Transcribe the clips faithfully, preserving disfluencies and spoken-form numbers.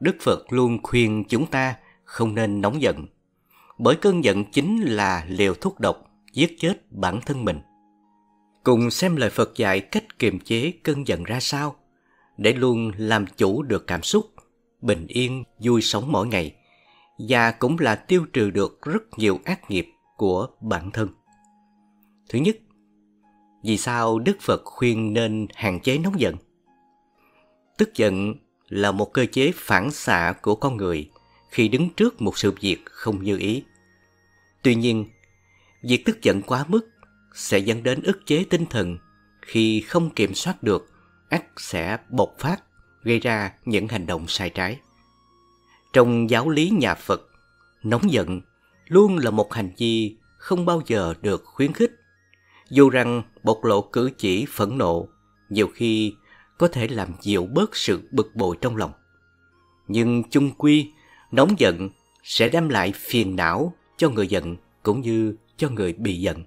Đức Phật luôn khuyên chúng ta không nên nóng giận, bởi cơn giận chính là liều thuốc độc giết chết bản thân mình. Cùng xem lời Phật dạy cách kiềm chế cơn giận ra sao, để luôn làm chủ được cảm xúc, bình yên, vui sống mỗi ngày, và cũng là tiêu trừ được rất nhiều ác nghiệp của bản thân. Thứ nhất, vì sao Đức Phật khuyên nên hạn chế nóng giận? Tức giận là một cơ chế phản xạ của con người khi đứng trước một sự việc không như ý. Tuy nhiên, việc tức giận quá mức sẽ dẫn đến ức chế tinh thần. Khi không kiểm soát được, ắt sẽ bộc phát, gây ra những hành động sai trái. Trong giáo lý nhà Phật, nóng giận luôn là một hành vi không bao giờ được khuyến khích, dù rằng bộc lộ cử chỉ phẫn nộ nhiều khi có thể làm dịu bớt sự bực bội trong lòng. Nhưng chung quy, nóng giận sẽ đem lại phiền não cho người giận cũng như cho người bị giận.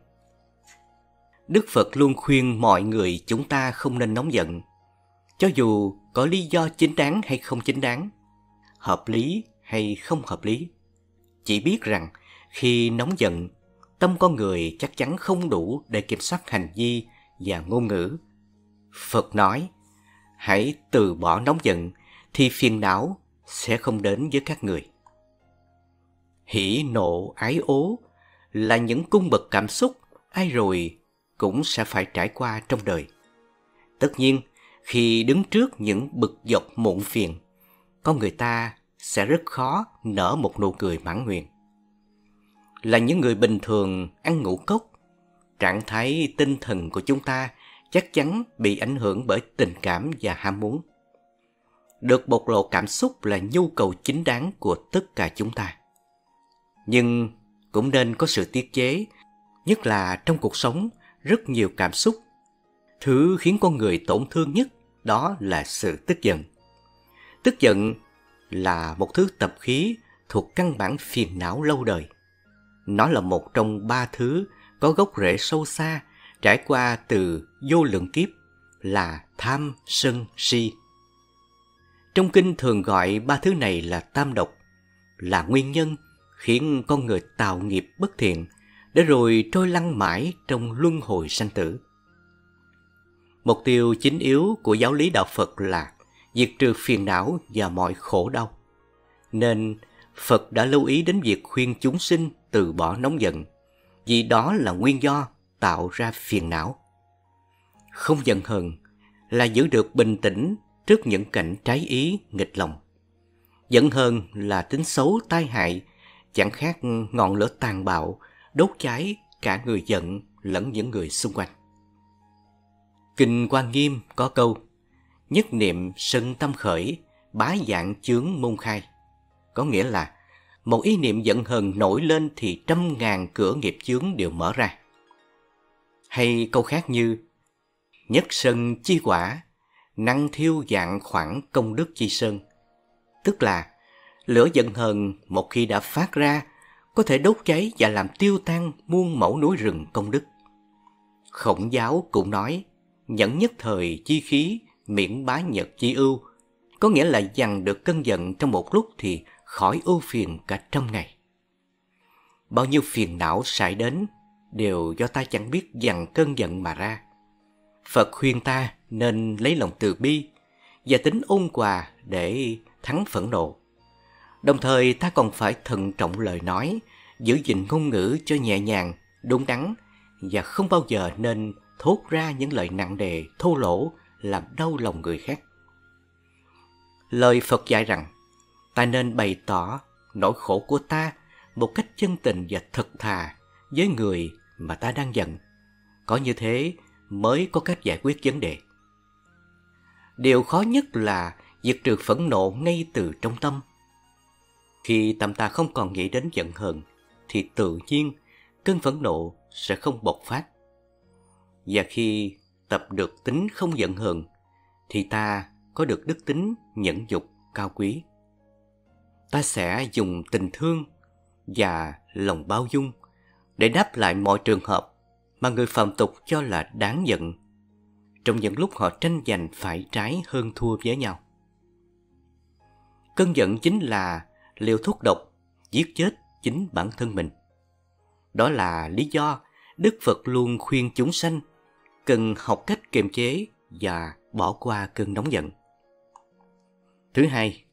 Đức Phật luôn khuyên mọi người chúng ta không nên nóng giận, cho dù có lý do chính đáng hay không chính đáng, hợp lý hay không hợp lý. Chỉ biết rằng khi nóng giận, tâm con người chắc chắn không đủ để kiểm soát hành vi và ngôn ngữ. Phật nói, hãy từ bỏ nóng giận thì phiền não sẽ không đến với các người. Hỉ, nộ, ái, ố là những cung bậc cảm xúc ai rồi cũng sẽ phải trải qua trong đời. Tất nhiên, khi đứng trước những bực dọc muộn phiền, con người ta sẽ rất khó nở một nụ cười mãn nguyện. Là những người bình thường ăn ngũ cốc, trạng thái tinh thần của chúng ta chắc chắn bị ảnh hưởng bởi tình cảm và ham muốn. Được bộc lộ cảm xúc là nhu cầu chính đáng của tất cả chúng ta. Nhưng cũng nên có sự tiết chế, nhất là trong cuộc sống rất nhiều cảm xúc. Thứ khiến con người tổn thương nhất đó là sự tức giận. Tức giận là một thứ tập khí thuộc căn bản phiền não lâu đời. Nó là một trong ba thứ có gốc rễ sâu xa trải qua từ vô lượng kiếp là tham, sân, si. Trong kinh thường gọi ba thứ này là tam độc, là nguyên nhân khiến con người tạo nghiệp bất thiện, để rồi trôi lăn mãi trong luân hồi sanh tử. Mục tiêu chính yếu của giáo lý đạo Phật là diệt trừ phiền não và mọi khổ đau. Nên Phật đã lưu ý đến việc khuyên chúng sinh từ bỏ nóng giận, vì đó là nguyên do tạo ra phiền não. Không giận hờn là giữ được bình tĩnh trước những cảnh trái ý, nghịch lòng. Giận hờn là tính xấu tai hại, chẳng khác ngọn lửa tàn bạo đốt cháy cả người giận lẫn những người xung quanh. Kinh Hoa Nghiêm có câu, nhất niệm sân tâm khởi, bá vạn chướng môn khai. Có nghĩa là một ý niệm giận hờn nổi lên thì trăm ngàn cửa nghiệp chướng đều mở ra. Hay câu khác như, nhất sân chi quả, năng thiêu vạn khoảng công đức chi sơn. Tức là lửa giận hờn một khi đã phát ra có thể đốt cháy và làm tiêu tan muôn mẫu núi rừng công đức. Khổng giáo cũng nói, nhẫn nhất thời chi khí, miễn bá nhật chi ưu. Có nghĩa là dằn được cơn giận trong một lúc thì khỏi ưu phiền cả trăm ngày. Bao nhiêu phiền não xảy đến đều do ta chẳng biết dằn cơn giận mà ra. Phật khuyên ta nên lấy lòng từ bi và tính ôn hòa để thắng phẫn nộ. Đồng thời ta còn phải thận trọng lời nói, giữ gìn ngôn ngữ cho nhẹ nhàng, đúng đắn, và không bao giờ nên thốt ra những lời nặng nề, thô lỗ, làm đau lòng người khác. Lời Phật dạy rằng, ta nên bày tỏ nỗi khổ của ta một cách chân tình và thật thà với người mà ta đang giận. Có như thế mới có cách giải quyết vấn đề. Điều khó nhất là diệt trừ phẫn nộ ngay từ trong tâm. Khi tâm ta không còn nghĩ đến giận hờn thì tự nhiên cơn phẫn nộ sẽ không bộc phát. Và khi tập được tính không giận hờn thì ta có được đức tính nhẫn nhục cao quý. Ta sẽ dùng tình thương và lòng bao dung để đáp lại mọi trường hợp mà người phàm tục cho là đáng giận, trong những lúc họ tranh giành phải trái hơn thua với nhau. Cơn giận chính là liều thuốc độc, giết chết chính bản thân mình. Đó là lý do Đức Phật luôn khuyên chúng sanh cần học cách kiềm chế và bỏ qua cơn nóng giận. Thứ hai,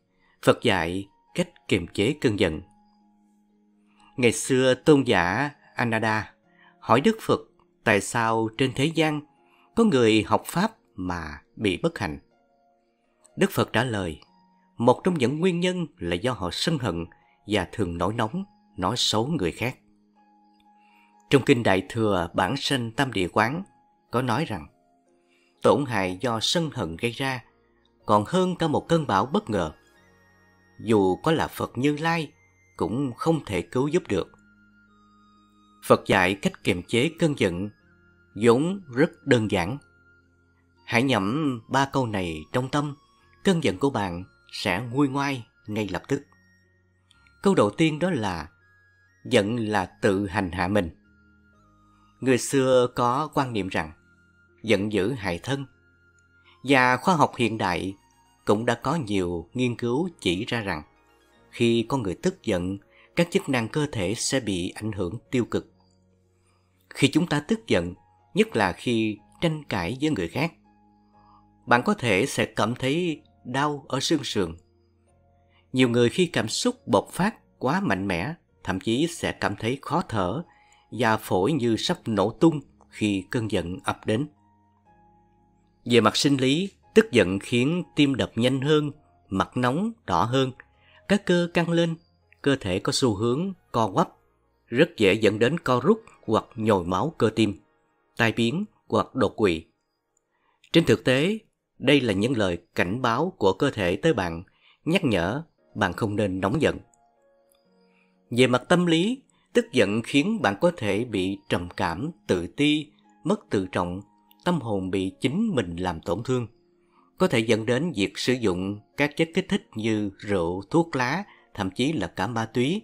Phật dạy cách kiềm chế cơn giận. Ngày xưa tôn giả Ananda hỏi Đức Phật tại sao trên thế gian có người học Pháp mà bị bất hạnh. Đức Phật trả lời, một trong những nguyên nhân là do họ sân hận và thường nổi nóng, nói xấu người khác. Trong Kinh Đại Thừa Bản Sanh Tam Địa Quán có nói rằng, tổn hại do sân hận gây ra còn hơn cả một cơn bão bất ngờ. Dù có là Phật Như Lai cũng không thể cứu giúp được. Phật dạy cách kiềm chế cơn giận vốn rất đơn giản. Hãy nhẩm ba câu này trong tâm, cơn giận của bạn sẽ nguôi ngoai ngay lập tức. Câu đầu tiên đó là giận là tự hành hạ mình. Người xưa có quan niệm rằng giận dữ hại thân, và khoa học hiện đại cũng đã có nhiều nghiên cứu chỉ ra rằng khi con người tức giận, các chức năng cơ thể sẽ bị ảnh hưởng tiêu cực. Khi chúng ta tức giận, nhất là khi tranh cãi với người khác, bạn có thể sẽ cảm thấy đau ở xương sườn. Nhiều người khi cảm xúc bộc phát quá mạnh mẽ, thậm chí sẽ cảm thấy khó thở và phổi như sắp nổ tung khi cơn giận ập đến. Về mặt sinh lý, tức giận khiến tim đập nhanh hơn, mặt nóng, đỏ hơn, các cơ căng lên, cơ thể có xu hướng co quắp, rất dễ dẫn đến co rút hoặc nhồi máu cơ tim, tai biến hoặc đột quỵ. Trên thực tế, đây là những lời cảnh báo của cơ thể tới bạn, nhắc nhở bạn không nên nóng giận. Về mặt tâm lý, tức giận khiến bạn có thể bị trầm cảm, tự ti, mất tự trọng, tâm hồn bị chính mình làm tổn thương. Có thể dẫn đến việc sử dụng các chất kích thích như rượu, thuốc lá, thậm chí là cả ma túy,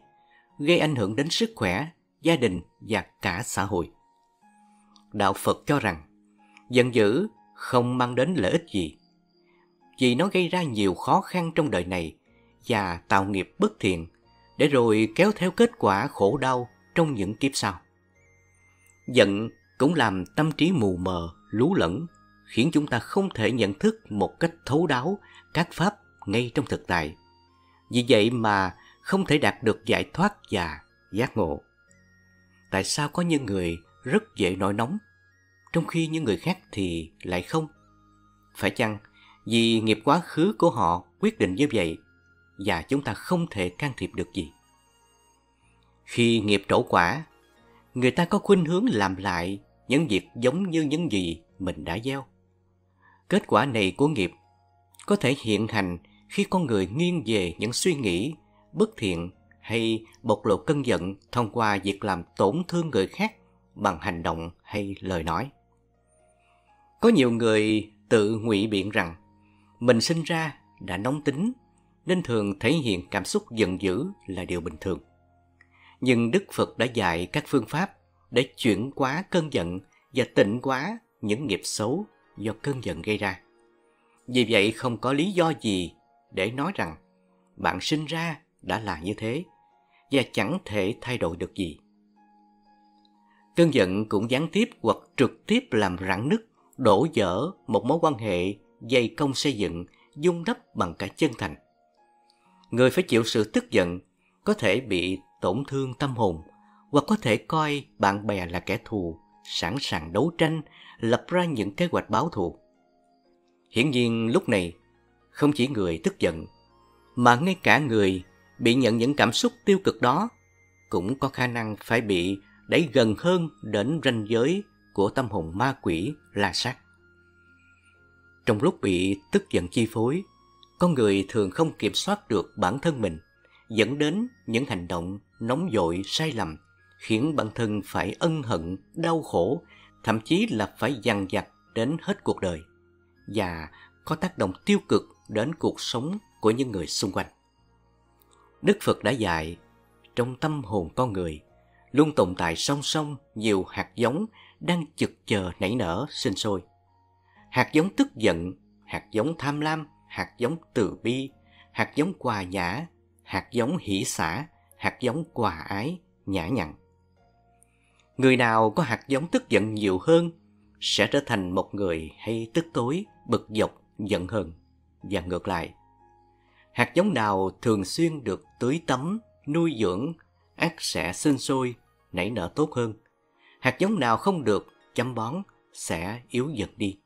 gây ảnh hưởng đến sức khỏe, gia đình và cả xã hội. Đạo Phật cho rằng, giận dữ không mang đến lợi ích gì, vì nó gây ra nhiều khó khăn trong đời này và tạo nghiệp bất thiện, để rồi kéo theo kết quả khổ đau trong những kiếp sau. Giận cũng làm tâm trí mù mờ, lú lẫn, khiến chúng ta không thể nhận thức một cách thấu đáo các pháp ngay trong thực tại. Vì vậy mà không thể đạt được giải thoát và giác ngộ. Tại sao có những người rất dễ nổi nóng, trong khi những người khác thì lại không? Phải chăng vì nghiệp quá khứ của họ quyết định như vậy, và chúng ta không thể can thiệp được gì? Khi nghiệp trổ quả, người ta có khuynh hướng làm lại những việc giống như những gì mình đã gieo. Kết quả này của nghiệp có thể hiện hành khi con người nghiêng về những suy nghĩ bất thiện hay bộc lộ cơn giận thông qua việc làm tổn thương người khác bằng hành động hay lời nói. Có nhiều người tự ngụy biện rằng mình sinh ra đã nóng tính, nên thường thể hiện cảm xúc giận dữ là điều bình thường. Nhưng Đức Phật đã dạy các phương pháp để chuyển hóa cơn giận và tịnh hóa những nghiệp xấu do cơn giận gây ra. Vì vậy không có lý do gì để nói rằng bạn sinh ra đã là như thế và chẳng thể thay đổi được gì. Cơn giận cũng gián tiếp hoặc trực tiếp làm rạn nứt, đổ vỡ một mối quan hệ dày công xây dựng, dung đắp bằng cả chân thành. Người phải chịu sự tức giận có thể bị tổn thương tâm hồn, hoặc có thể coi bạn bè là kẻ thù, sẵn sàng đấu tranh, lập ra những kế hoạch báo thù. Hiển nhiên lúc này, không chỉ người tức giận, mà ngay cả người bị nhận những cảm xúc tiêu cực đó cũng có khả năng phải bị đẩy gần hơn đến ranh giới của tâm hồn ma quỷ La Sát. Trong lúc bị tức giận chi phối, con người thường không kiểm soát được bản thân mình, dẫn đến những hành động nóng vội sai lầm, khiến bản thân phải ân hận, đau khổ, thậm chí là phải dằn vặt đến hết cuộc đời, và có tác động tiêu cực đến cuộc sống của những người xung quanh. Đức Phật đã dạy, trong tâm hồn con người luôn tồn tại song song nhiều hạt giống đang chực chờ nảy nở sinh sôi. Hạt giống tức giận, hạt giống tham lam, hạt giống từ bi, hạt giống hòa nhã, hạt giống hỷ xả, hạt giống hòa ái, nhã nhặn. Người nào có hạt giống tức giận nhiều hơn sẽ trở thành một người hay tức tối, bực dọc, giận hờn, và ngược lại. Hạt giống nào thường xuyên được tưới tắm, nuôi dưỡng, ắt sẽ sinh sôi, nảy nở tốt hơn. Hạt giống nào không được chăm bón sẽ yếu dần đi.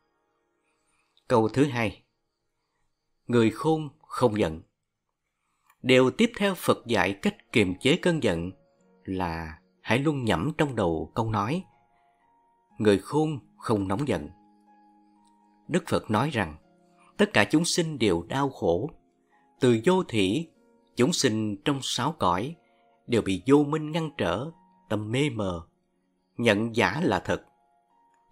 Câu thứ hai. Người khôn không giận. Điều tiếp theo Phật dạy cách kiềm chế cơn giận là hãy luôn nhẩm trong đầu câu nói: người khôn không nóng giận. Đức Phật nói rằng tất cả chúng sinh đều đau khổ. Từ vô thỉ, chúng sinh trong sáu cõi đều bị vô minh ngăn trở, tâm mê mờ, nhận giả là thật.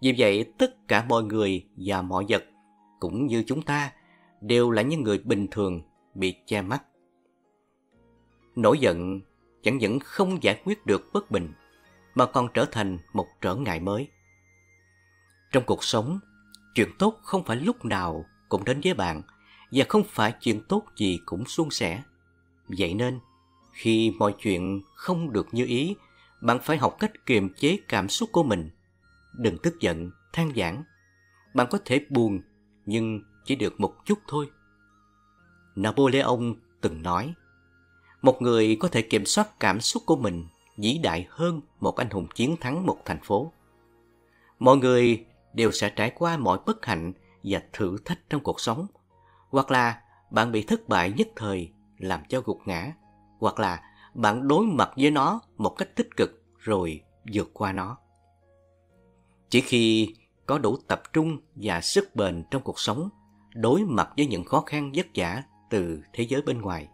Vì vậy tất cả mọi người và mọi vật cũng như chúng ta đều là những người bình thường bị che mắt. Nổi giận chẳng những không giải quyết được bất bình mà còn trở thành một trở ngại mới. Trong cuộc sống, chuyện tốt không phải lúc nào cũng đến với bạn và không phải chuyện tốt gì cũng suôn sẻ. Vậy nên, khi mọi chuyện không được như ý, bạn phải học cách kiềm chế cảm xúc của mình. Đừng tức giận, than vãn. Bạn có thể buồn, nhưng chỉ được một chút thôi. Napoleon từng nói, một người có thể kiểm soát cảm xúc của mình vĩ đại hơn một anh hùng chiến thắng một thành phố. Mọi người đều sẽ trải qua mọi bất hạnh và thử thách trong cuộc sống. Hoặc là bạn bị thất bại nhất thời làm cho gục ngã, hoặc là bạn đối mặt với nó một cách tích cực rồi vượt qua nó. Chỉ khi có đủ tập trung và sức bền trong cuộc sống, đối mặt với những khó khăn vất vả từ thế giới bên ngoài,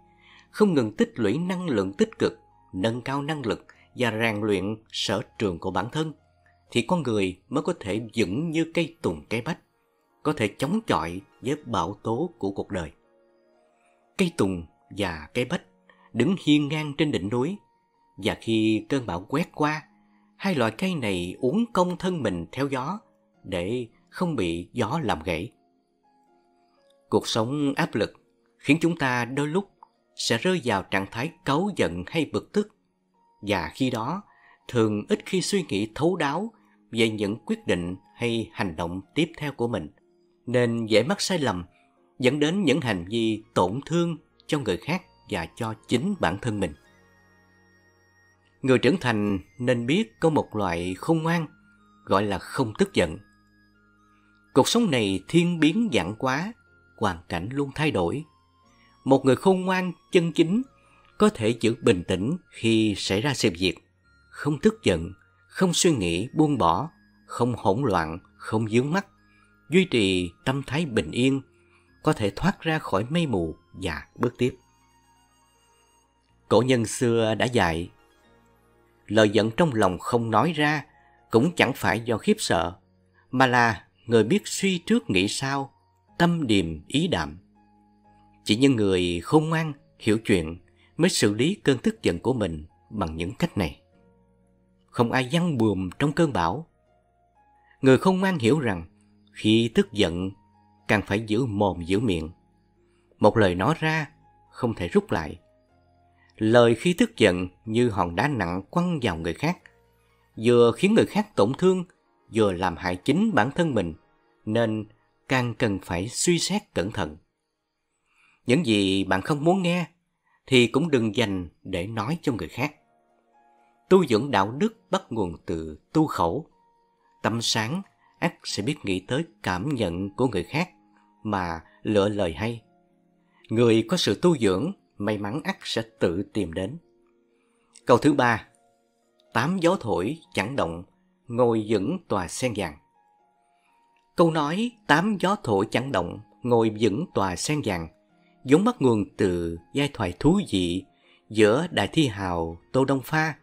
không ngừng tích lũy năng lượng tích cực, nâng cao năng lực và rèn luyện sở trường của bản thân, thì con người mới có thể vững như cây tùng cái bách, có thể chống chọi với bão tố của cuộc đời. Cây tùng và cây bách đứng hiên ngang trên đỉnh núi, và khi cơn bão quét qua, hai loại cây này uốn cong thân mình theo gió để không bị gió làm gãy. Cuộc sống áp lực khiến chúng ta đôi lúc sẽ rơi vào trạng thái cáu giận hay bực tức, và khi đó thường ít khi suy nghĩ thấu đáo về những quyết định hay hành động tiếp theo của mình, nên dễ mắc sai lầm, dẫn đến những hành vi tổn thương cho người khác và cho chính bản thân mình. Người trưởng thành nên biết có một loại khôn ngoan gọi là không tức giận. Cuộc sống này thiên biến vạn hóa, hoàn cảnh luôn thay đổi. Một người khôn ngoan chân chính có thể giữ bình tĩnh khi xảy ra sự việc, không tức giận, không suy nghĩ buông bỏ, không hỗn loạn, không vướng mắc, duy trì tâm thái bình yên, có thể thoát ra khỏi mây mù và bước tiếp. Cổ nhân xưa đã dạy, lời giận trong lòng không nói ra cũng chẳng phải do khiếp sợ, mà là người biết suy trước nghĩ sau, tâm điềm ý đạm. Chỉ những người khôn ngoan, hiểu chuyện mới xử lý cơn tức giận của mình bằng những cách này. Không ai văng buồm trong cơn bão. Người khôn ngoan hiểu rằng khi tức giận càng phải giữ mồm giữ miệng. Một lời nói ra không thể rút lại. Lời khi tức giận như hòn đá nặng quăng vào người khác, vừa khiến người khác tổn thương, vừa làm hại chính bản thân mình, nên càng cần phải suy xét cẩn thận. Những gì bạn không muốn nghe thì cũng đừng dành để nói cho người khác. Tu dưỡng đạo đức bắt nguồn từ tu khẩu. Tâm sáng, ắt sẽ biết nghĩ tới cảm nhận của người khác mà lựa lời hay. Người có sự tu dưỡng, may mắn ắt sẽ tự tìm đến. Câu thứ ba. Tám gió thổi chẳng động, ngồi vững tòa sen vàng. Câu nói tám gió thổi chẳng động, ngồi vững tòa sen vàng vốn bắt nguồn từ giai thoại thú vị giữa Đại Thi Hào Tô Đông Pha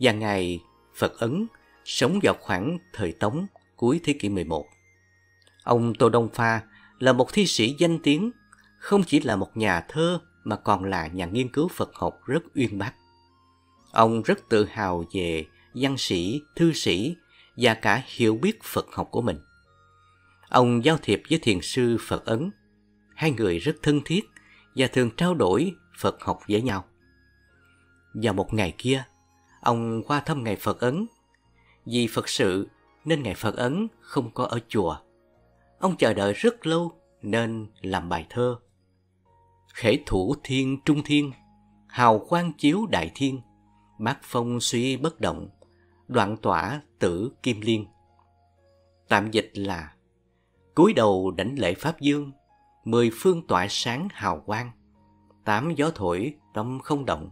và ngài Phật Ấn, sống vào khoảng thời Tống cuối thế kỷ mười một. Ông Tô Đông Pha là một thi sĩ danh tiếng, không chỉ là một nhà thơ mà còn là nhà nghiên cứu Phật học rất uyên bác. Ông rất tự hào về văn sĩ, thư sĩ và cả hiểu biết Phật học của mình. Ông giao thiệp với thiền sư Phật Ấn, hai người rất thân thiết và thường trao đổi Phật học với nhau. Vào một ngày kia, ông qua thăm Ngài Phật Ấn. Vì Phật sự nên Ngài Phật Ấn không có ở chùa. Ông chờ đợi rất lâu nên làm bài thơ: Khể thủ thiên trung thiên, hào quang chiếu đại thiên, bát phong suy bất động, đoạn tỏa tử kim liên. Tạm dịch là: cúi đầu đảnh lễ Pháp Dương, mười phương tỏa sáng hào quang, tám gió thổi tâm không động,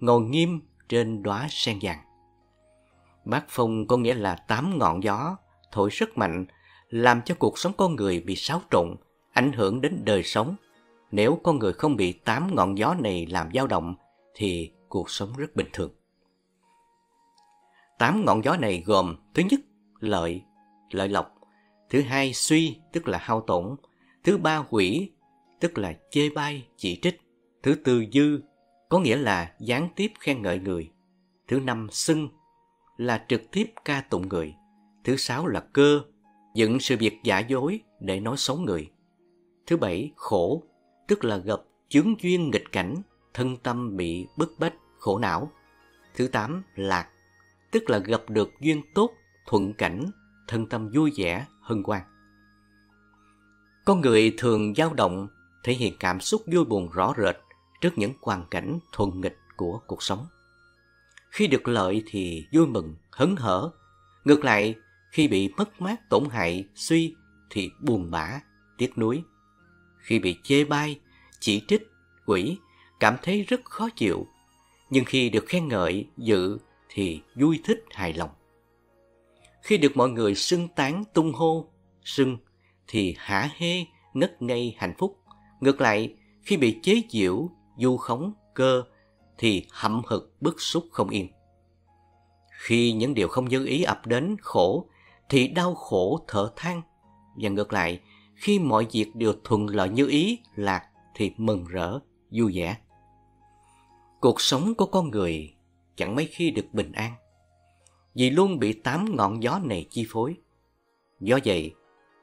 ngồi nghiêm trên đóa sen vàng. Bát phong có nghĩa là tám ngọn gió thổi rất mạnh, làm cho cuộc sống con người bị xáo trộn, ảnh hưởng đến đời sống. Nếu con người không bị tám ngọn gió này làm dao động thì cuộc sống rất bình thường. Tám ngọn gió này gồm: thứ nhất, lợi, lợi lộc; thứ hai, suy, tức là hao tổn; thứ ba, hủy, tức là chê bai, chỉ trích; thứ tư, dư, có nghĩa là gián tiếp khen ngợi người; thứ năm, xưng, là trực tiếp ca tụng người; thứ sáu là cơ, dựng sự việc giả dối để nói xấu người; thứ bảy, khổ, tức là gặp chướng duyên nghịch cảnh, thân tâm bị bức bách, khổ não; thứ tám, lạc, tức là gặp được duyên tốt, thuận cảnh, thân tâm vui vẻ, hân hoan. Con người thường dao động, thể hiện cảm xúc vui buồn rõ rệt trước những hoàn cảnh thuận nghịch của cuộc sống. Khi được lợi thì vui mừng, hớn hở. Ngược lại, khi bị mất mát, tổn hại, suy thì buồn bã, tiếc nuối. Khi bị chê bai, chỉ trích, quỷ, cảm thấy rất khó chịu. Nhưng khi được khen ngợi, dự thì vui thích, hài lòng. Khi được mọi người xưng tán, tung hô, xưng thì hả hê, ngất ngây, hạnh phúc. Ngược lại, khi bị chế giễu, vu khống, cơ thì hậm hực, bức xúc, không yên. Khi những điều không như ý ập đến, khổ thì đau khổ, thở than. Và ngược lại, khi mọi việc đều thuận lợi như ý, lạc thì mừng rỡ, vui vẻ. Cuộc sống của con người chẳng mấy khi được bình an, vì luôn bị tám ngọn gió này chi phối. Do vậy,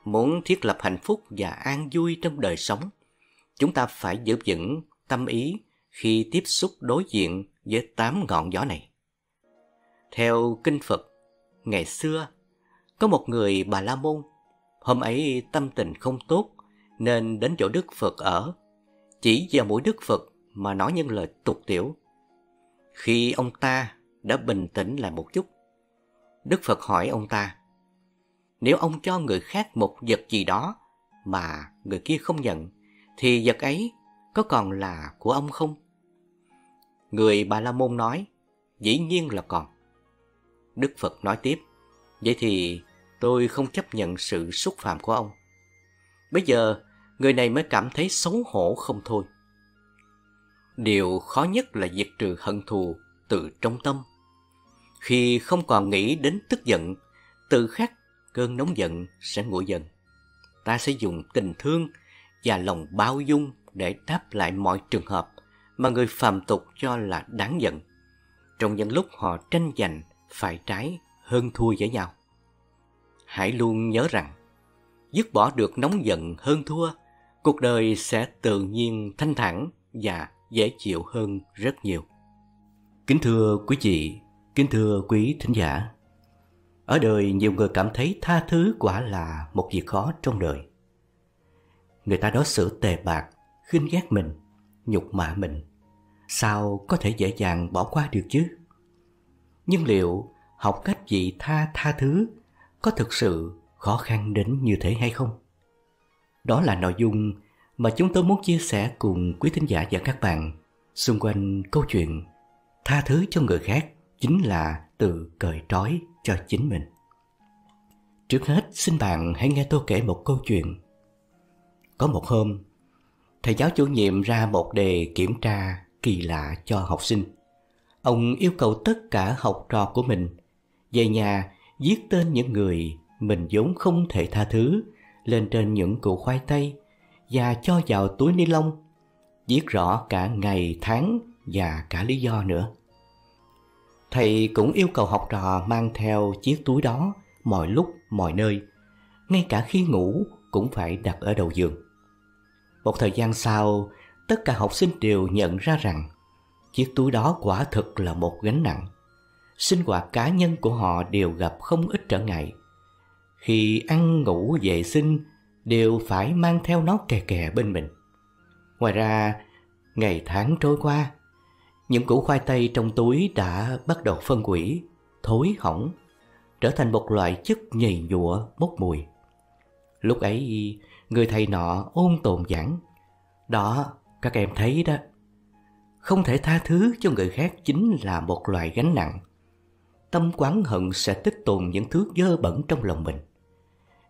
muốn thiết lập hạnh phúc và an vui trong đời sống, chúng ta phải giữ vững tâm ý khi tiếp xúc đối diện với tám ngọn gió này. Theo kinh Phật, ngày xưa có một người Bà La Môn, hôm ấy tâm tình không tốt nên đến chỗ Đức Phật ở, chỉ vào mũi Đức Phật mà nói những lời tục tiểu. Khi ông ta đã bình tĩnh lại một chút, Đức Phật hỏi ông ta: nếu ông cho người khác một vật gì đó mà người kia không nhận, thì vật ấy có còn là của ông không? Người Bà La Môn nói: dĩ nhiên là còn. Đức Phật nói tiếp: vậy thì tôi không chấp nhận sự xúc phạm của ông. Bây giờ người này mới cảm thấy xấu hổ không thôi. Điều khó nhất là diệt trừ hận thù từ trong tâm. Khi không còn nghĩ đến tức giận, tự khắc cơn nóng giận sẽ nguội dần. Ta sẽ dùng tình thương và lòng bao dung để đáp lại mọi trường hợp mà người phàm tục cho là đáng giận, trong những lúc họ tranh giành phải trái, hơn thua với nhau. Hãy luôn nhớ rằng, dứt bỏ được nóng giận hơn thua, cuộc đời sẽ tự nhiên thanh thản và dễ chịu hơn rất nhiều. Kính thưa quý vị, kính thưa quý thính giả, ở đời nhiều người cảm thấy tha thứ quả là một việc khó trong đời. Người ta đối xử tệ bạc, khinh ghét mình, nhục mạ mình, sao có thể dễ dàng bỏ qua được chứ? Nhưng liệu học cách vị tha tha thứ có thực sự khó khăn đến như thế hay không? Đó là nội dung mà chúng tôi muốn chia sẻ cùng quý thính giả và các bạn xung quanh câu chuyện tha thứ cho người khác chính là tự cởi trói cho chính mình. Trước hết, xin bạn hãy nghe tôi kể một câu chuyện. Có một hôm, thầy giáo chủ nhiệm ra một đề kiểm tra kỳ lạ cho học sinh. Ông yêu cầu tất cả học trò của mình về nhà viết tên những người mình vốn không thể tha thứ lên trên những củ khoai tây và cho vào túi ni lông, viết rõ cả ngày, tháng và cả lý do nữa. Thầy cũng yêu cầu học trò mang theo chiếc túi đó mọi lúc, mọi nơi, ngay cả khi ngủ cũng phải đặt ở đầu giường. Một thời gian sau, tất cả học sinh đều nhận ra rằng chiếc túi đó quả thực là một gánh nặng. Sinh hoạt cá nhân của họ đều gặp không ít trở ngại. Khi ăn ngủ vệ sinh đều phải mang theo nó kè kè bên mình. Ngoài ra, ngày tháng trôi qua, những củ khoai tây trong túi đã bắt đầu phân hủy, thối hỏng, trở thành một loại chất nhầy nhụa bốc mùi. Lúc ấy, người thầy nọ ôn tồn giảng: "Đó, các em thấy đó, không thể tha thứ cho người khác chính là một loại gánh nặng. Tâm oán hận sẽ tích tồn những thứ dơ bẩn trong lòng mình.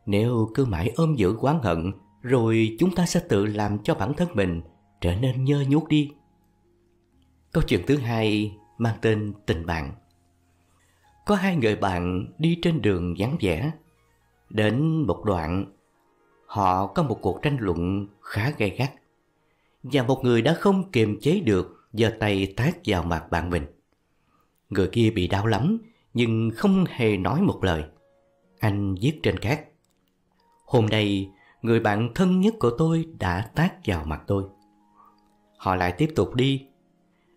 Nếu cứ mãi ôm giữ oán hận, rồi chúng ta sẽ tự làm cho bản thân mình trở nên nhơ nhuốc đi." Câu chuyện thứ hai mang tên tình bạn. Có hai người bạn đi trên đường vắng vẻ. Đến một đoạn, họ có một cuộc tranh luận khá gay gắt, và một người đã không kiềm chế được giơ tay tát vào mặt bạn mình. Người kia bị đau lắm nhưng không hề nói một lời. Anh viết trên cát: "Hôm nay người bạn thân nhất của tôi đã tát vào mặt tôi." Họ lại tiếp tục đi.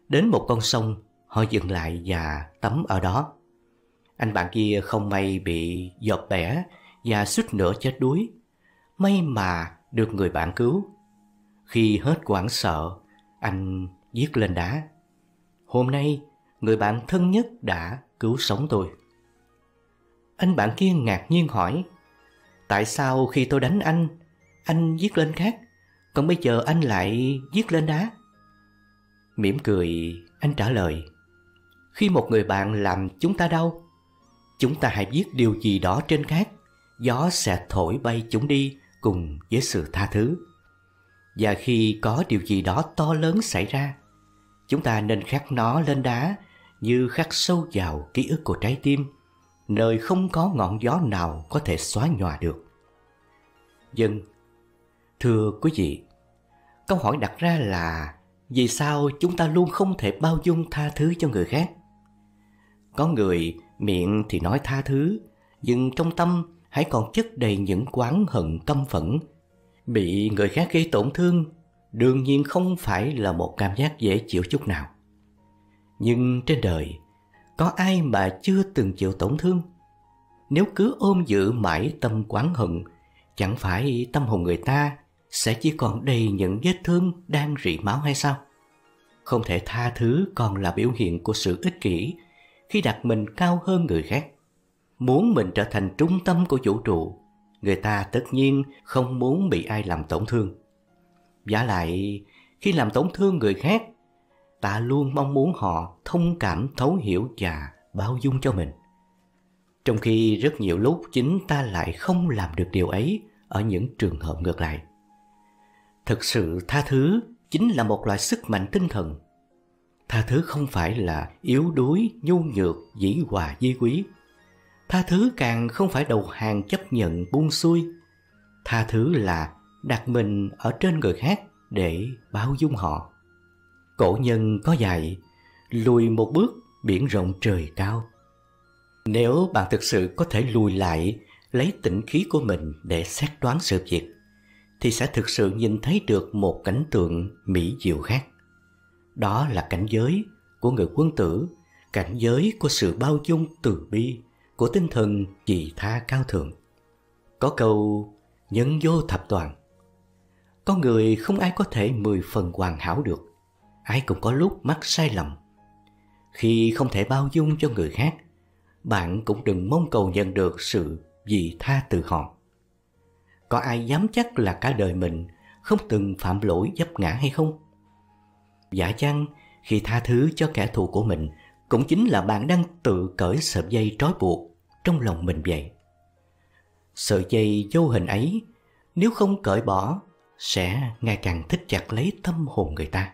Đến một con sông, họ dừng lại và tắm ở đó. Anh bạn kia không may bị dợp bẻ và suýt nữa chết đuối. May mà được người bạn cứu. Khi hết hoảng sợ, anh viết lên đá: "Hôm nay người bạn thân nhất đã cứu sống tôi." Anh bạn kia ngạc nhiên hỏi: "Tại sao khi tôi đánh anh, anh viết lên cát, còn bây giờ anh lại viết lên đá?" Mỉm cười, anh trả lời: "Khi một người bạn làm chúng ta đau, chúng ta hãy viết điều gì đó trên cát. Gió sẽ thổi bay chúng đi cùng với sự tha thứ. Và khi có điều gì đó to lớn xảy ra, chúng ta nên khắc nó lên đá, như khắc sâu vào ký ức của trái tim, nơi không có ngọn gió nào có thể xóa nhòa được." Dân, thưa quý vị, câu hỏi đặt ra là vì sao chúng ta luôn không thể bao dung tha thứ cho người khác? Có người miệng thì nói tha thứ, nhưng trong tâm hãy còn chất đầy những oán hận căm phẫn. Bị người khác gây tổn thương đương nhiên không phải là một cảm giác dễ chịu chút nào. Nhưng trên đời có ai mà chưa từng chịu tổn thương? Nếu cứ ôm giữ mãi tâm oán hận, chẳng phải tâm hồn người ta sẽ chỉ còn đầy những vết thương đang rỉ máu hay sao? Không thể tha thứ còn là biểu hiện của sự ích kỷ, khi đặt mình cao hơn người khác. Muốn mình trở thành trung tâm của vũ trụ, người ta tất nhiên không muốn bị ai làm tổn thương. Vả lại, khi làm tổn thương người khác, ta luôn mong muốn họ thông cảm, thấu hiểu và bao dung cho mình. Trong khi rất nhiều lúc chính ta lại không làm được điều ấy ở những trường hợp ngược lại. Thực sự tha thứ chính là một loại sức mạnh tinh thần. Tha thứ không phải là yếu đuối, nhu nhược, dĩ hòa vi quý. Tha thứ càng không phải đầu hàng, chấp nhận, buông xuôi. Tha thứ là đặt mình ở trên người khác để bao dung họ. Cổ nhân có dạy: "Lùi một bước, biển rộng trời cao." Nếu bạn thực sự có thể lùi lại, lấy tĩnh khí của mình để xét đoán sự việc, thì sẽ thực sự nhìn thấy được một cảnh tượng mỹ diệu khác. Đó là cảnh giới của người quân tử, cảnh giới của sự bao dung từ bi, của tinh thần vị tha cao thượng. Có câu nhân vô thập toàn. Con người không ai có thể mười phần hoàn hảo được. Ai cũng có lúc mắc sai lầm. Khi không thể bao dung cho người khác, bạn cũng đừng mong cầu nhận được sự vị tha từ họ. Có ai dám chắc là cả đời mình không từng phạm lỗi vấp ngã hay không? Giả chăng khi tha thứ cho kẻ thù của mình, cũng chính là bạn đang tự cởi sợi dây trói buộc trong lòng mình vậy. Sợi dây vô hình ấy, nếu không cởi bỏ, sẽ ngày càng thích chặt lấy tâm hồn người ta.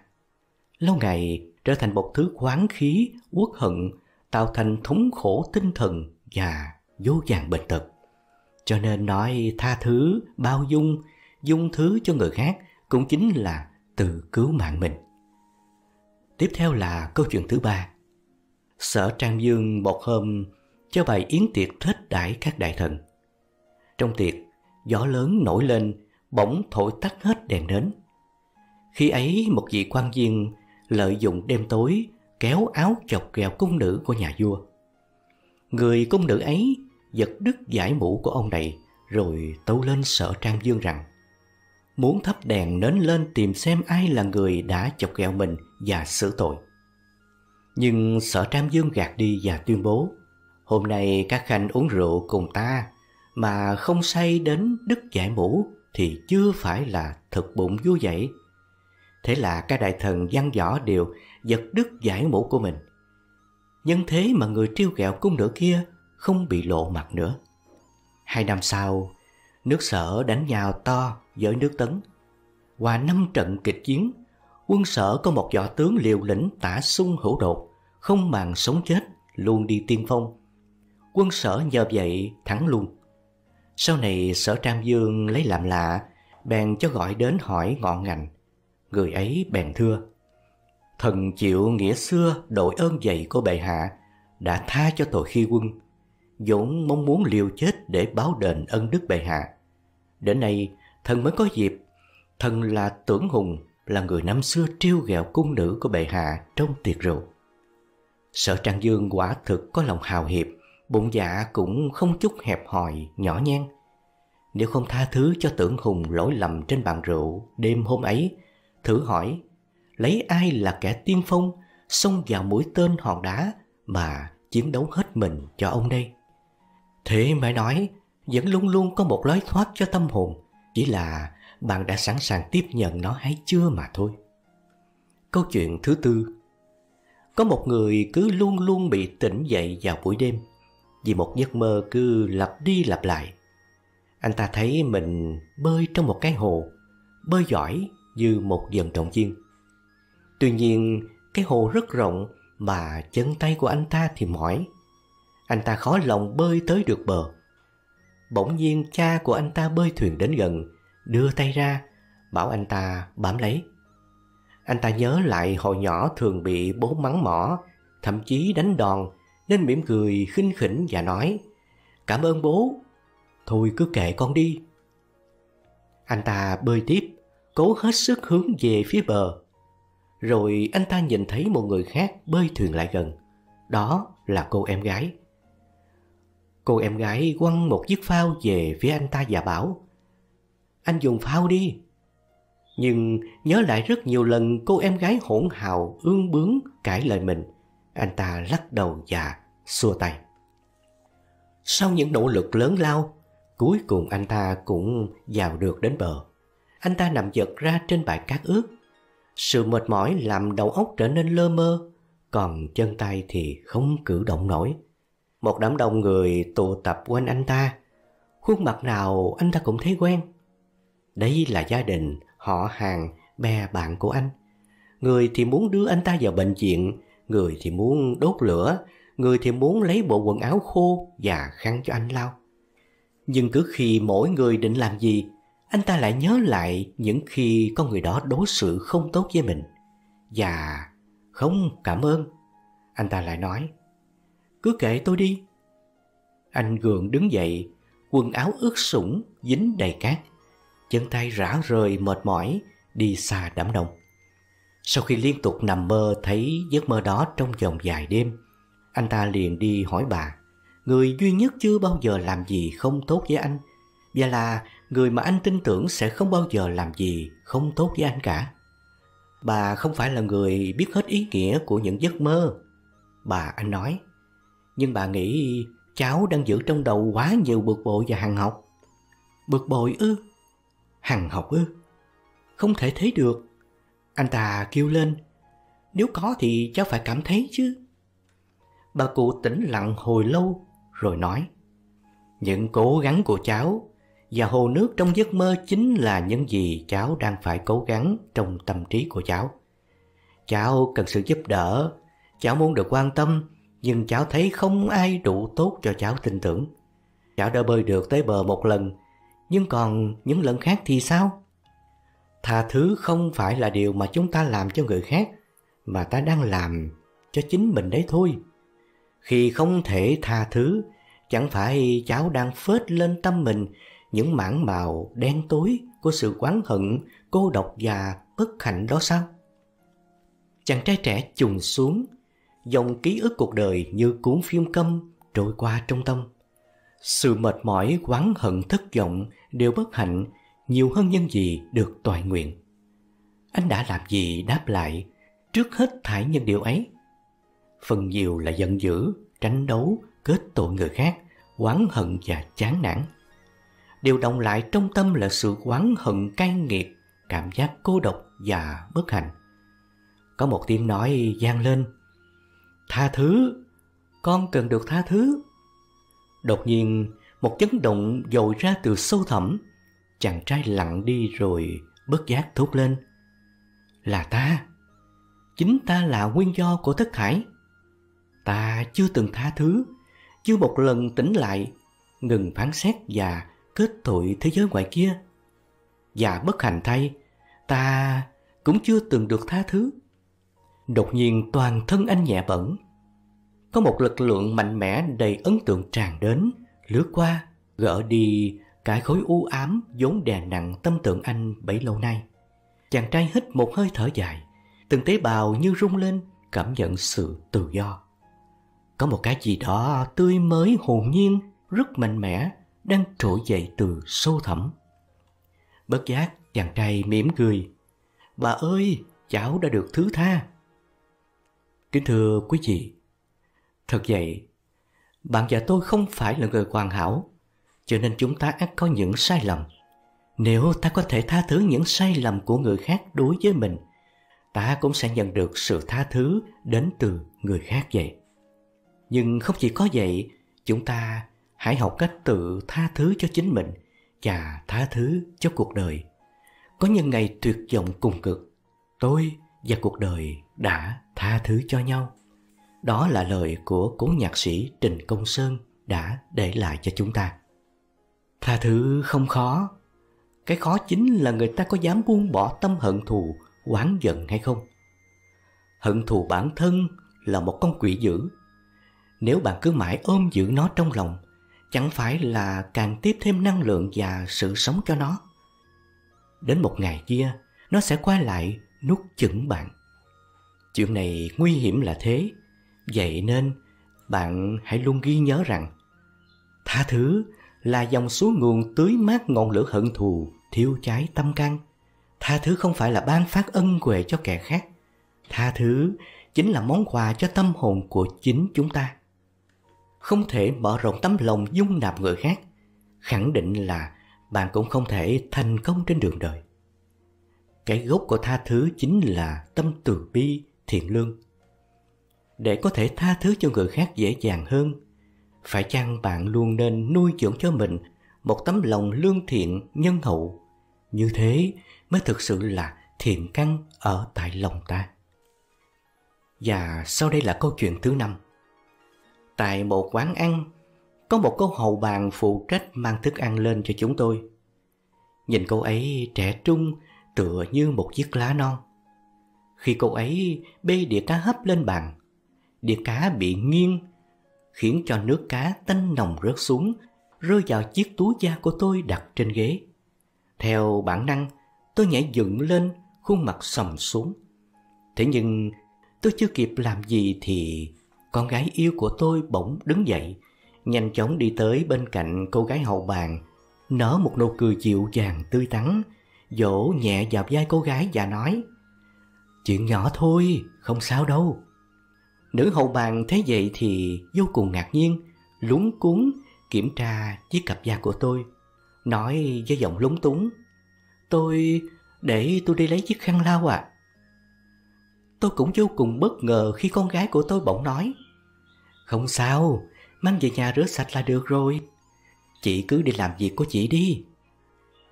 Lâu ngày trở thành một thứ oán khí, uất hận, tạo thành thống khổ tinh thần và vô vàn bệnh tật. Cho nên nói tha thứ, bao dung, dung thứ cho người khác cũng chính là tự cứu mạng mình. Tiếp theo là câu chuyện thứ ba. Sở Trang Dương một hôm cho bài yến tiệc thết đãi các đại thần. Trong tiệc, gió lớn nổi lên, bỗng thổi tắt hết đèn nến. Khi ấy một vị quan viên lợi dụng đêm tối kéo áo chọc ghẹo cung nữ của nhà vua. Người cung nữ ấy giật đứt dải mũ của ông này rồi tâu lên Sở Trang Vương rằng muốn thắp đèn nến lên tìm xem ai là người đã chọc ghẹo mình và xử tội. Nhưng Sở Trang Vương gạt đi và tuyên bố: hôm nay các khanh uống rượu cùng ta mà không say đến đứt dải mũ thì chưa phải là thực bụng vua vậy. Thế là các đại thần văn võ đều giật đứt dải mũ của mình. Nhân thế mà người trêu ghẹo cung nữ kia không bị lộ mặt nữa. Hai năm sau, nước Sở đánh nhau to với nước Tấn. Qua năm trận kịch chiến, quân Sở có một võ tướng liều lĩnh tả xung hữu đột, không màng sống chết, luôn đi tiên phong. Quân Sở nhờ vậy thắng luôn. Sau này Sở Trang Vương lấy làm lạ, bèn cho gọi đến hỏi ngọn ngành. Người ấy bèn thưa: thần chịu nghĩa xưa đội ơn dày của bệ hạ, đã tha cho tội khi quân, vốn mong muốn liều chết để báo đền ân đức bệ hạ. Đến nay thần mới có dịp, thần là Tưởng Hùng, là người năm xưa trêu ghẹo cung nữ của bệ hạ trong tiệc rượu. Sở Trang Vương quả thực có lòng hào hiệp, bụng dạ cũng không chút hẹp hòi nhỏ nhen. Nếu không tha thứ cho Tưởng Hùng lỗi lầm trên bàn rượu đêm hôm ấy, thử hỏi lấy ai là kẻ tiên phong xông vào mũi tên hòn đá mà chiến đấu hết mình cho ông đây. Thế mới nói vẫn luôn luôn có một lối thoát cho tâm hồn, chỉ là bạn đã sẵn sàng tiếp nhận nó hay chưa mà thôi. Câu chuyện thứ tư. Có một người cứ luôn luôn bị tỉnh dậy vào buổi đêm vì một giấc mơ cứ lặp đi lặp lại. Anh ta thấy mình bơi trong một cái hồ, bơi giỏi như một vận động viên. Tuy nhiên cái hồ rất rộng mà chân tay của anh ta thì mỏi. Anh ta khó lòng bơi tới được bờ. Bỗng nhiên cha của anh ta bơi thuyền đến gần, đưa tay ra bảo anh ta bám lấy. Anh ta nhớ lại hồi nhỏ thường bị bố mắng mỏ, thậm chí đánh đòn, nên mỉm cười khinh khỉnh và nói: cảm ơn bố, thôi cứ kệ con đi. Anh ta bơi tiếp, cố hết sức hướng về phía bờ. Rồi anh ta nhìn thấy một người khác bơi thuyền lại gần. Đó là cô em gái. Cô em gái quăng một chiếc phao về phía anh ta và bảo: anh dùng phao đi. Nhưng nhớ lại rất nhiều lần cô em gái hỗn hào ương bướng cãi lời mình, anh ta lắc đầu và xua tay. Sau những nỗ lực lớn lao, cuối cùng anh ta cũng vào được đến bờ. Anh ta nằm vật ra trên bãi cát ướt. Sự mệt mỏi làm đầu óc trở nên lơ mơ, còn chân tay thì không cử động nổi. Một đám đông người tụ tập quanh anh ta, khuôn mặt nào anh ta cũng thấy quen. Đây là gia đình, họ hàng, bè bạn của anh. Người thì muốn đưa anh ta vào bệnh viện, người thì muốn đốt lửa, người thì muốn lấy bộ quần áo khô và khăn cho anh lau. Nhưng cứ khi mỗi người định làm gì, anh ta lại nhớ lại những khi con người đó đối xử không tốt với mình. Và không cảm ơn, anh ta lại nói: cứ kệ tôi đi. Anh gượng đứng dậy, quần áo ướt sũng, dính đầy cát, chân tay rã rời mệt mỏi, đi xa đám đông. Sau khi liên tục nằm mơ thấy giấc mơ đó trong vòng vài đêm, anh ta liền đi hỏi bà, người duy nhất chưa bao giờ làm gì không tốt với anh, và là người mà anh tin tưởng sẽ không bao giờ làm gì không tốt với anh cả. Bà không phải là người biết hết ý nghĩa của những giấc mơ, bà anh nói, nhưng bà nghĩ cháu đang giữ trong đầu quá nhiều bực bội và hằn học. Bực bội ư? Hằn học ư? Không thể thấy được. Anh ta kêu lên, nếu có thì cháu phải cảm thấy chứ. Bà cụ tĩnh lặng hồi lâu rồi nói, những cố gắng của cháu và hồ nước trong giấc mơ chính là những gì cháu đang phải cố gắng trong tâm trí của cháu. Cháu cần sự giúp đỡ, cháu muốn được quan tâm, nhưng cháu thấy không ai đủ tốt cho cháu tin tưởng. Cháu đã bơi được tới bờ một lần, nhưng còn những lần khác thì sao? Tha thứ không phải là điều mà chúng ta làm cho người khác, mà ta đang làm cho chính mình đấy thôi. Khi không thể tha thứ, chẳng phải cháu đang phết lên tâm mình những mảng màu đen tối của sự oán hận, cô độc và bất hạnh đó sao? Chàng trai trẻ chùng xuống, dòng ký ức cuộc đời như cuốn phim câm trôi qua trong tâm. Sự mệt mỏi, oán hận, thất vọng đều bất hạnh nhiều hơn những gì được toại nguyện. Anh đã làm gì đáp lại trước hết thảy những điều ấy? Phần nhiều là giận dữ, tranh đấu, kết tội người khác, oán hận và chán nản. Điều động lại trong tâm là sự oán hận cay nghiệt, cảm giác cô độc và bất hạnh. Có một tiếng nói vang lên: "Tha thứ, con cần được tha thứ." Đột nhiên một chấn động dội ra từ sâu thẳm. Chàng trai lặng đi rồi bất giác thốt lên: "Là ta, chính ta là nguyên do của tất thảy. Ta chưa từng tha thứ, chưa một lần tỉnh lại, ngừng phán xét và kết tội thế giới ngoài kia. Và bất hạnh thay, ta cũng chưa từng được tha thứ." Đột nhiên toàn thân anh nhẹ bẫng. Có một lực lượng mạnh mẽ đầy ấn tượng tràn đến, lướt qua, gỡ đi cái khối u ám vốn đè nặng tâm tưởng anh bấy lâu nay. Chàng trai hít một hơi thở dài, từng tế bào như rung lên, cảm nhận sự tự do. Có một cái gì đó tươi mới, hồn nhiên, rất mạnh mẽ, đang trỗi dậy từ sâu thẳm. Bất giác chàng trai mỉm cười: "Bà ơi, cháu đã được thứ tha." Kính thưa quý vị, thật vậy, bạn và tôi không phải là người hoàn hảo, cho nên chúng ta ắt có những sai lầm. Nếu ta có thể tha thứ những sai lầm của người khác đối với mình, ta cũng sẽ nhận được sự tha thứ đến từ người khác vậy. Nhưng không chỉ có vậy, chúng ta hãy học cách tự tha thứ cho chính mình và tha thứ cho cuộc đời. Có những ngày tuyệt vọng cùng cực, tôi và cuộc đời đã tha thứ cho nhau. Đó là lời của cố nhạc sĩ Trịnh Công Sơn đã để lại cho chúng ta. Tha thứ không khó. Cái khó chính là người ta có dám buông bỏ tâm hận thù, oán giận hay không. Hận thù bản thân là một con quỷ dữ. Nếu bạn cứ mãi ôm giữ nó trong lòng, chẳng phải là càng tiếp thêm năng lượng và sự sống cho nó. Đến một ngày kia, nó sẽ quay lại nuốt chửng bạn. Chuyện này nguy hiểm là thế. Vậy nên bạn hãy luôn ghi nhớ rằng tha thứ là dòng suối nguồn tưới mát ngọn lửa hận thù, thiêu cháy tâm can. Tha thứ không phải là ban phát ân huệ cho kẻ khác. Tha thứ chính là món quà cho tâm hồn của chính chúng ta. Không thể mở rộng tấm lòng dung nạp người khác, khẳng định là bạn cũng không thể thành công trên đường đời. Cái gốc của tha thứ chính là tâm từ bi, thiện lương. Để có thể tha thứ cho người khác dễ dàng hơn, phải chăng bạn luôn nên nuôi dưỡng cho mình một tấm lòng lương thiện, nhân hậu. Như thế mới thực sự là thiện căn ở tại lòng ta. Và sau đây là câu chuyện thứ năm. Tại một quán ăn, có một cô hầu bàn phụ trách mang thức ăn lên cho chúng tôi. Nhìn cô ấy trẻ trung tựa như một chiếc lá non. Khi cô ấy bê đĩa cá hấp lên bàn, đĩa cá bị nghiêng khiến cho nước cá tanh nồng rớt xuống, rơi vào chiếc túi da của tôi đặt trên ghế. Theo bản năng, tôi nhảy dựng lên, khuôn mặt sầm xuống. Thế nhưng tôi chưa kịp làm gì thì con gái yêu của tôi bỗng đứng dậy, nhanh chóng đi tới bên cạnh cô gái hầu bàn, nở một nụ cười dịu dàng tươi tắn, vỗ nhẹ vào vai cô gái và nói: "Chuyện nhỏ thôi, không sao đâu." Nữ hầu bàn thấy vậy thì vô cùng ngạc nhiên, lúng cuống kiểm tra chiếc cặp da của tôi, nói với giọng lúng túng: Tôi... để tôi đi lấy chiếc khăn lau ạ." À. Tôi cũng vô cùng bất ngờ khi con gái của tôi bỗng nói: "Không sao, mang về nhà rửa sạch là được rồi. Chị cứ đi làm việc của chị đi.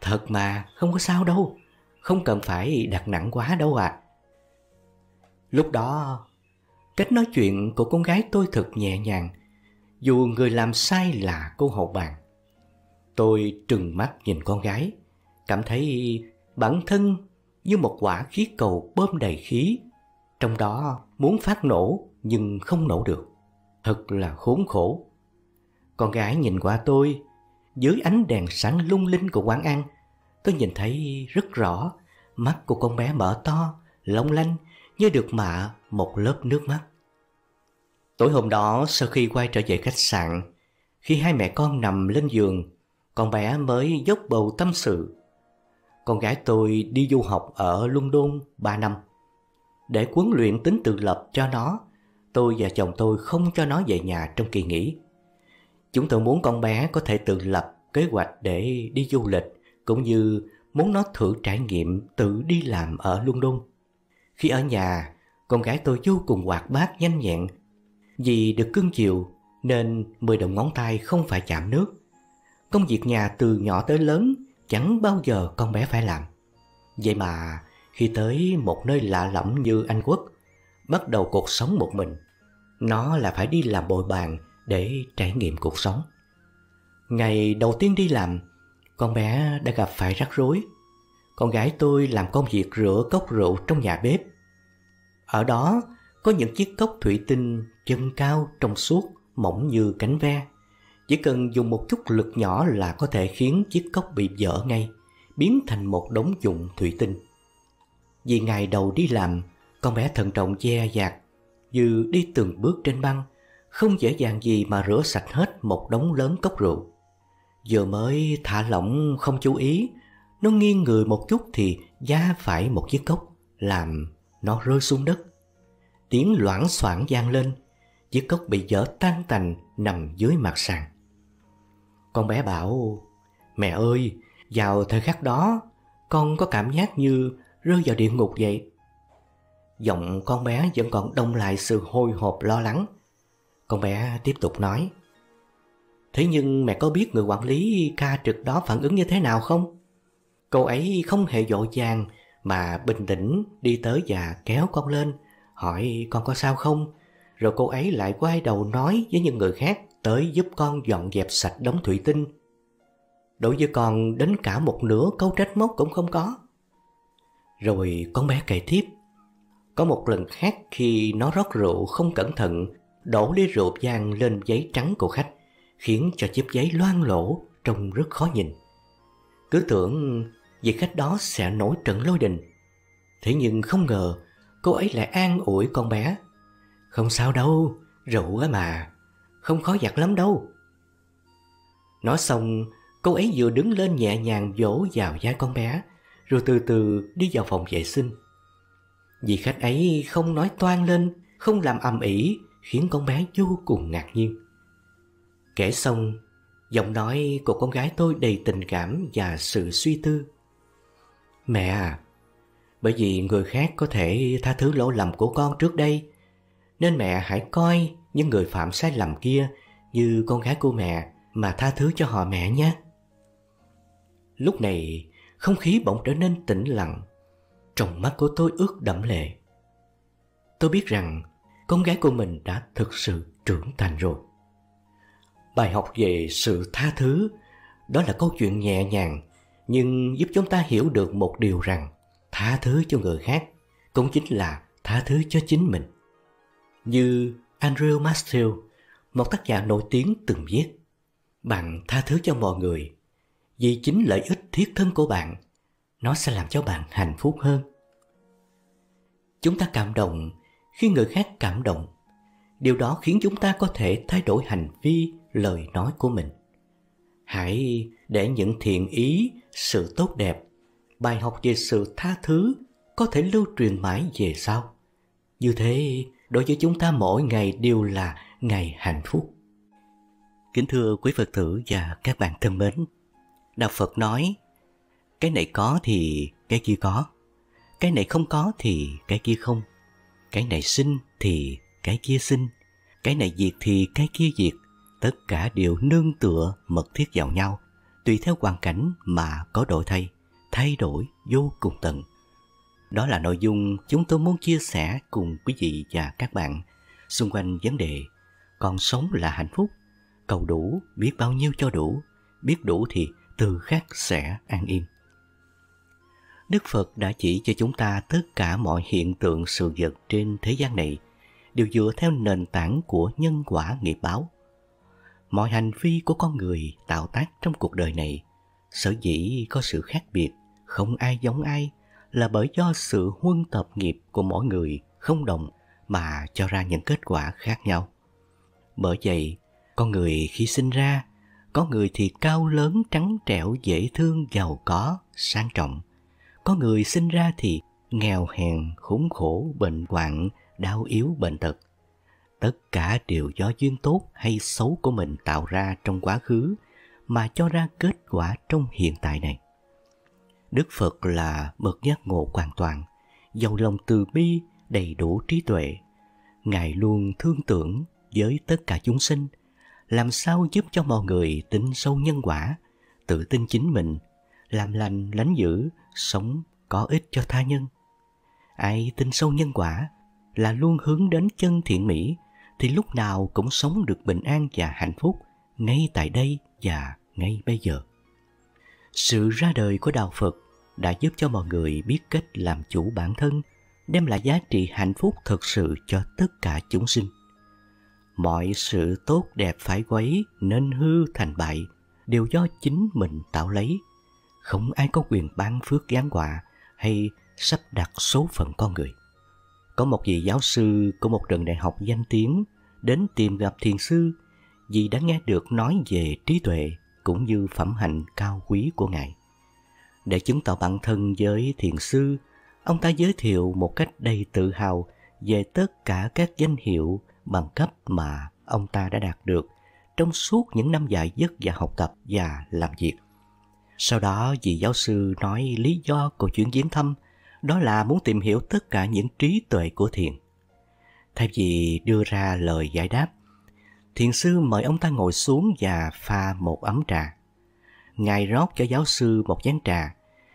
Thật mà, không có sao đâu, không cần phải đặt nặng quá đâu ạ." À. Lúc đó, cách nói chuyện của con gái tôi thật nhẹ nhàng, dù người làm sai là cô hầu bàn. Tôi trừng mắt nhìn con gái, cảm thấy bản thân như một quả khí cầu bơm đầy khí, trong đó muốn phát nổ nhưng không nổ được. Thật là khốn khổ. Con gái nhìn qua tôi. Dưới ánh đèn sáng lung linh của quán ăn, tôi nhìn thấy rất rõ Mắt của con bé mở to, long lanh như được mạ một lớp nước mắt. Tối hôm đó, sau khi quay trở về khách sạn, khi hai mẹ con nằm lên giường, con bé mới dốc bầu tâm sự. Con gái tôi đi du học ở London ba năm. Để huấn luyện tính tự lập cho nó, tôi và chồng tôi không cho nó về nhà trong kỳ nghỉ. Chúng tôi muốn con bé có thể tự lập kế hoạch để đi du lịch, cũng như muốn nó thử trải nghiệm tự đi làm ở London. Khi ở nhà, con gái tôi vô cùng hoạt bát nhanh nhẹn. Vì được cưng chiều nên mười đầu ngón tay không phải chạm nước. Công việc nhà từ nhỏ tới lớn chẳng bao giờ con bé phải làm. Vậy mà khi tới một nơi lạ lẫm như Anh Quốc, bắt đầu cuộc sống một mình, nó là phải đi làm bồi bàn để trải nghiệm cuộc sống. Ngày đầu tiên đi làm, con bé đã gặp phải rắc rối. Con gái tôi làm công việc rửa cốc rượu trong nhà bếp. Ở đó có những chiếc cốc thủy tinh chân cao trong suốt, mỏng như cánh ve. Chỉ cần dùng một chút lực nhỏ là có thể khiến chiếc cốc bị vỡ ngay, biến thành một đống vụn thủy tinh. Vì ngày đầu đi làm, con bé thận trọng dè dặt, như đi từng bước trên băng, không dễ dàng gì mà rửa sạch hết một đống lớn cốc rượu. Vừa mới thả lỏng không chú ý, nó nghiêng người một chút thì va phải một chiếc cốc, làm nó rơi xuống đất. Tiếng loảng xoảng vang lên, chiếc cốc bị vỡ tan tành nằm dưới mặt sàn. Con bé bảo: "Mẹ ơi, vào thời khắc đó, con có cảm giác như rơi vào địa ngục vậy." Giọng con bé vẫn còn đọng lại sự hồi hộp lo lắng. Con bé tiếp tục nói: "Thế nhưng mẹ có biết người quản lý ca trực đó phản ứng như thế nào không? Cô ấy không hề vội vàng mà bình tĩnh đi tới và kéo con lên, hỏi con có sao không. Rồi cô ấy lại quay đầu nói với những người khác tới giúp con dọn dẹp sạch đống thủy tinh. Đối với con, đến cả một nửa câu trách móc cũng không có." Rồi con bé kể tiếp: "Có một lần khác, khi nó rót rượu không cẩn thận, đổ ly rượu vang lên giấy trắng của khách, khiến cho chiếc giấy loang lổ trông rất khó nhìn. Cứ tưởng vị khách đó sẽ nổi trận lôi đình. Thế nhưng không ngờ cô ấy lại an ủi con bé: Không sao đâu, rượu á mà, không khó giặt lắm đâu." Nói xong, cô ấy vừa đứng lên nhẹ nhàng vỗ vào vai con bé, rồi từ từ đi vào phòng vệ sinh. Vị khách ấy không nói toang lên, không làm ầm ĩ, khiến con bé vô cùng ngạc nhiên. Kể xong, giọng nói của con gái tôi đầy tình cảm và sự suy tư: "Mẹ à, bởi vì người khác có thể tha thứ lỗi lầm của con trước đây, nên mẹ hãy coi những người phạm sai lầm kia như con gái của mẹ mà tha thứ cho họ mẹ nhé." Lúc này, không khí bỗng trở nên tĩnh lặng. Trong mắt của tôi ướt đẫm lệ. Tôi biết rằng con gái của mình đã thực sự trưởng thành rồi. Bài học về sự tha thứ, đó là câu chuyện nhẹ nhàng nhưng giúp chúng ta hiểu được một điều rằng tha thứ cho người khác cũng chính là tha thứ cho chính mình. Như Andrew Maxwell, một tác giả nổi tiếng, từng viết: "Bạn tha thứ cho mọi người vì chính lợi ích thiết thân của bạn, nó sẽ làm cho bạn hạnh phúc hơn." Chúng ta cảm động khi người khác cảm động. Điều đó khiến chúng ta có thể thay đổi hành vi, lời nói của mình. Hãy để những thiện ý, sự tốt đẹp, bài học về sự tha thứ có thể lưu truyền mãi về sau. Như thế, đối với chúng ta mỗi ngày đều là ngày hạnh phúc. Kính thưa quý Phật tử và các bạn thân mến, Đạo Phật nói: cái này có thì cái kia có, cái này không có thì cái kia không, cái này sinh thì cái kia sinh, cái này diệt thì cái kia diệt. Tất cả đều nương tựa mật thiết vào nhau, tùy theo hoàn cảnh mà có đổi thay, thay đổi vô cùng tận. Đó là nội dung chúng tôi muốn chia sẻ cùng quý vị và các bạn xung quanh vấn đề còn sống là hạnh phúc, cầu đủ biết bao nhiêu cho đủ, biết đủ thì từ khác sẽ an yên. Đức Phật đã chỉ cho chúng ta tất cả mọi hiện tượng sự vật trên thế gian này đều dựa theo nền tảng của nhân quả nghiệp báo. Mọi hành vi của con người tạo tác trong cuộc đời này sở dĩ có sự khác biệt, không ai giống ai, là bởi do sự huân tập nghiệp của mỗi người không đồng mà cho ra những kết quả khác nhau. Bởi vậy, con người khi sinh ra, có người thì cao lớn, trắng trẻo, dễ thương, giàu có, sang trọng. Có người sinh ra thì nghèo hèn, khốn khổ, bệnh hoạn, đau yếu, bệnh tật. Tất cả đều do duyên tốt hay xấu của mình tạo ra trong quá khứ mà cho ra kết quả trong hiện tại này. Đức Phật là bậc giác ngộ hoàn toàn, giàu lòng từ bi, đầy đủ trí tuệ. Ngài luôn thương tưởng với tất cả chúng sinh, làm sao giúp cho mọi người tin sâu nhân quả, tự tin chính mình, làm lành lánh dữ, sống có ích cho tha nhân. Ai tin sâu nhân quả là luôn hướng đến chân thiện mỹ thì lúc nào cũng sống được bình an và hạnh phúc ngay tại đây và ngay bây giờ. Sự ra đời của Đạo Phật đã giúp cho mọi người biết cách làm chủ bản thân, đem lại giá trị hạnh phúc thực sự cho tất cả chúng sinh. Mọi sự tốt đẹp phải quấy nên hư thành bại đều do chính mình tạo lấy. Không ai có quyền ban phước giáng họa hay sắp đặt số phận con người. Có một vị giáo sư của một trường đại học danh tiếng đến tìm gặp thiền sư vì đã nghe được nói về trí tuệ cũng như phẩm hạnh cao quý của ngài. Để chứng tỏ bản thân với thiền sư, ông ta giới thiệu một cách đầy tự hào về tất cả các danh hiệu, bằng cấp mà ông ta đã đạt được trong suốt những năm dài vất vả học tập và làm việc. Sau đó vị giáo sư nói lý do của chuyến viếng thăm đó là muốn tìm hiểu tất cả những trí tuệ của thiền. Thay vì đưa ra lời giải đáp, thiền sư mời ông ta ngồi xuống và pha một ấm trà. Ngài rót cho giáo sư một chén trà,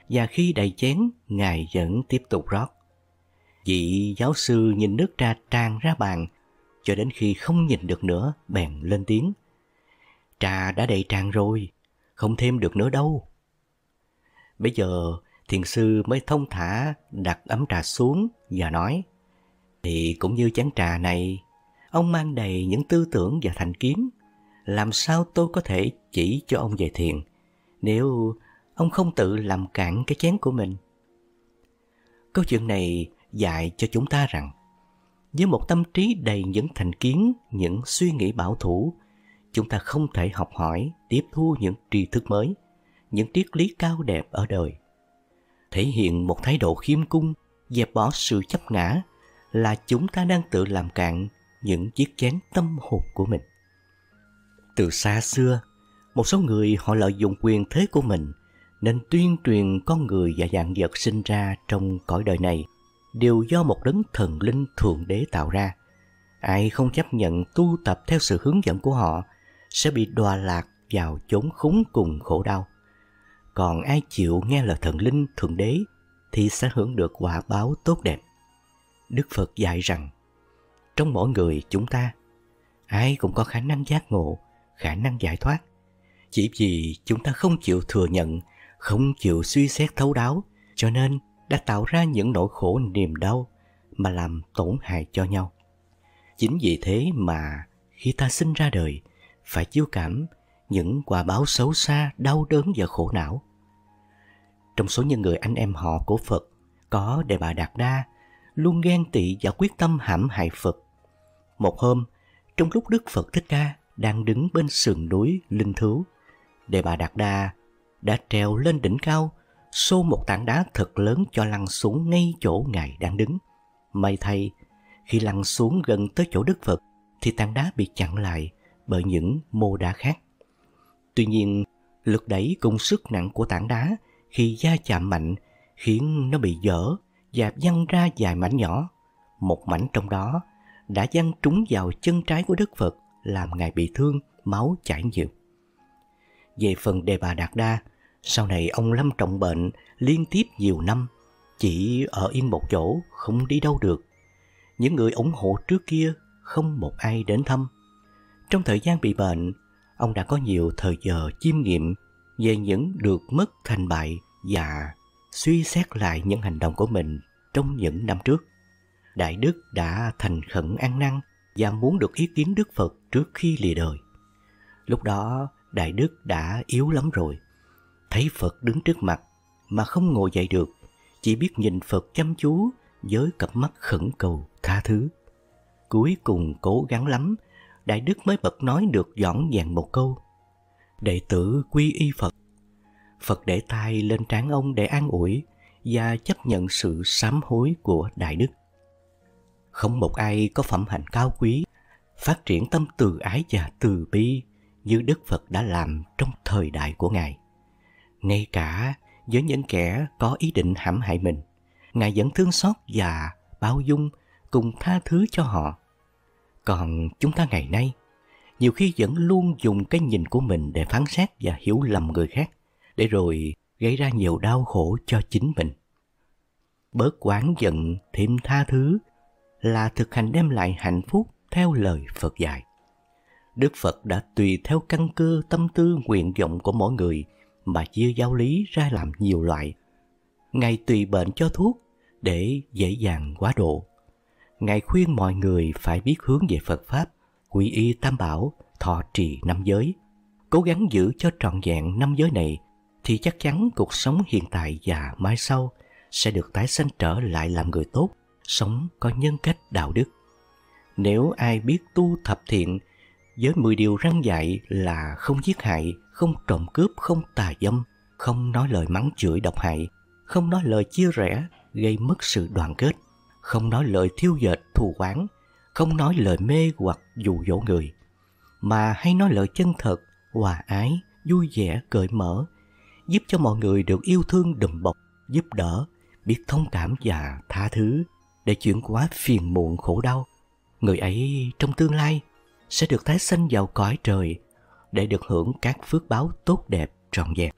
và khi đầy chén, ngài vẫn tiếp tục rót. Vị giáo sư nhìn nước trà tràn ra bàn, cho đến khi không nhìn được nữa, bèn lên tiếng. Trà đã đầy tràn rồi, không thêm được nữa đâu. Bây giờ, thiền sư mới thông thả đặt ấm trà xuống và nói, thì cũng như chén trà này, ông mang đầy những tư tưởng và thành kiến. Làm sao tôi có thể chỉ cho ông về thiền, nếu ông không tự làm cạn cái chén của mình? Câu chuyện này dạy cho chúng ta rằng, với một tâm trí đầy những thành kiến, những suy nghĩ bảo thủ, chúng ta không thể học hỏi, tiếp thu những tri thức mới, những triết lý cao đẹp ở đời. Thể hiện một thái độ khiêm cung, dẹp bỏ sự chấp ngã là chúng ta đang tự làm cạn những chiếc chén tâm hồn của mình. Từ xa xưa, một số người họ lợi dụng quyền thế của mình nên tuyên truyền con người và vạn vật sinh ra trong cõi đời này đều do một đấng thần linh thượng đế tạo ra. Ai không chấp nhận tu tập theo sự hướng dẫn của họ sẽ bị đọa lạc vào chốn khốn cùng khổ đau. Còn ai chịu nghe lời thần linh thượng đế thì sẽ hưởng được quả báo tốt đẹp. Đức Phật dạy rằng, trong mỗi người chúng ta, ai cũng có khả năng giác ngộ, khả năng giải thoát. Chỉ vì chúng ta không chịu thừa nhận, không chịu suy xét thấu đáo, cho nên đã tạo ra những nỗi khổ niềm đau mà làm tổn hại cho nhau. Chính vì thế mà khi ta sinh ra đời, phải chiêu cảm những quả báo xấu xa, đau đớn và khổ não. Trong số những người anh em họ của Phật, có Đề Bà Đạt Đa, luôn ghen tị và quyết tâm hãm hại Phật. Một hôm, trong lúc Đức Phật Thích Ca đang đứng bên sườn núi Linh Thứu, Đề Bà Đạt Đa đã trèo lên đỉnh cao, xô một tảng đá thật lớn cho lăn xuống ngay chỗ ngài đang đứng. May thay, khi lăn xuống gần tới chỗ Đức Phật thì tảng đá bị chặn lại bởi những mô đá khác. Tuy nhiên, lực đẩy cùng sức nặng của tảng đá khi va chạm mạnh khiến nó bị vỡ và văng ra vài mảnh nhỏ. Một mảnh trong đó đã văng trúng vào chân trái của Đức Phật, làm ngài bị thương, máu chảy nhiều. Về phần Đề Bà Đạt Đa, sau này ông lâm trọng bệnh liên tiếp nhiều năm, chỉ ở yên một chỗ, không đi đâu được. Những người ủng hộ trước kia không một ai đến thăm. Trong thời gian bị bệnh, ông đã có nhiều thời giờ chiêm nghiệm về những được mất thành bại và suy xét lại những hành động của mình trong những năm trước. Đại đức đã thành khẩn ăn năn và muốn được ý kiến Đức Phật trước khi lìa đời. Lúc đó, đại đức đã yếu lắm rồi. Thấy Phật đứng trước mặt mà không ngồi dậy được, chỉ biết nhìn Phật chăm chú với cặp mắt khẩn cầu tha thứ. Cuối cùng cố gắng lắm, Đại Đức mới bật nói được dõng dàng một câu: "Đệ tử quy y Phật." Phật để tay lên trán ông để an ủi và chấp nhận sự sám hối của Đại Đức. Không một ai có phẩm hạnh cao quý, phát triển tâm từ ái và từ bi như Đức Phật đã làm trong thời đại của Ngài. Ngay cả với những kẻ có ý định hãm hại mình, Ngài vẫn thương xót và bao dung cùng tha thứ cho họ. Còn chúng ta ngày nay, nhiều khi vẫn luôn dùng cái nhìn của mình để phán xét và hiểu lầm người khác, để rồi gây ra nhiều đau khổ cho chính mình. Bớt oán giận, thêm tha thứ là thực hành đem lại hạnh phúc theo lời Phật dạy. Đức Phật đã tùy theo căn cơ, tâm tư, nguyện vọng của mỗi người mà chia giáo lý ra làm nhiều loại. Ngài tùy bệnh cho thuốc để dễ dàng quá độ. Ngài khuyên mọi người phải biết hướng về Phật Pháp, quy y Tam Bảo, thọ trì năm giới. Cố gắng giữ cho trọn vẹn năm giới này thì chắc chắn cuộc sống hiện tại và mai sau sẽ được tái sanh trở lại làm người tốt, sống có nhân cách đạo đức. Nếu ai biết tu thập thiện với mười điều răn dạy là không giết hại, không trộm cướp, không tà dâm, không nói lời mắng chửi độc hại, không nói lời chia rẽ gây mất sự đoàn kết, không nói lời thiêu dệt thù oán, không nói lời mê hoặc dụ dỗ người, mà hay nói lời chân thật, hòa ái, vui vẻ, cởi mở, giúp cho mọi người được yêu thương đùm bọc, giúp đỡ, biết thông cảm và tha thứ để chuyển hóa phiền muộn khổ đau, người ấy trong tương lai sẽ được tái sanh vào cõi trời để được hưởng các phước báo tốt đẹp trọn vẹn.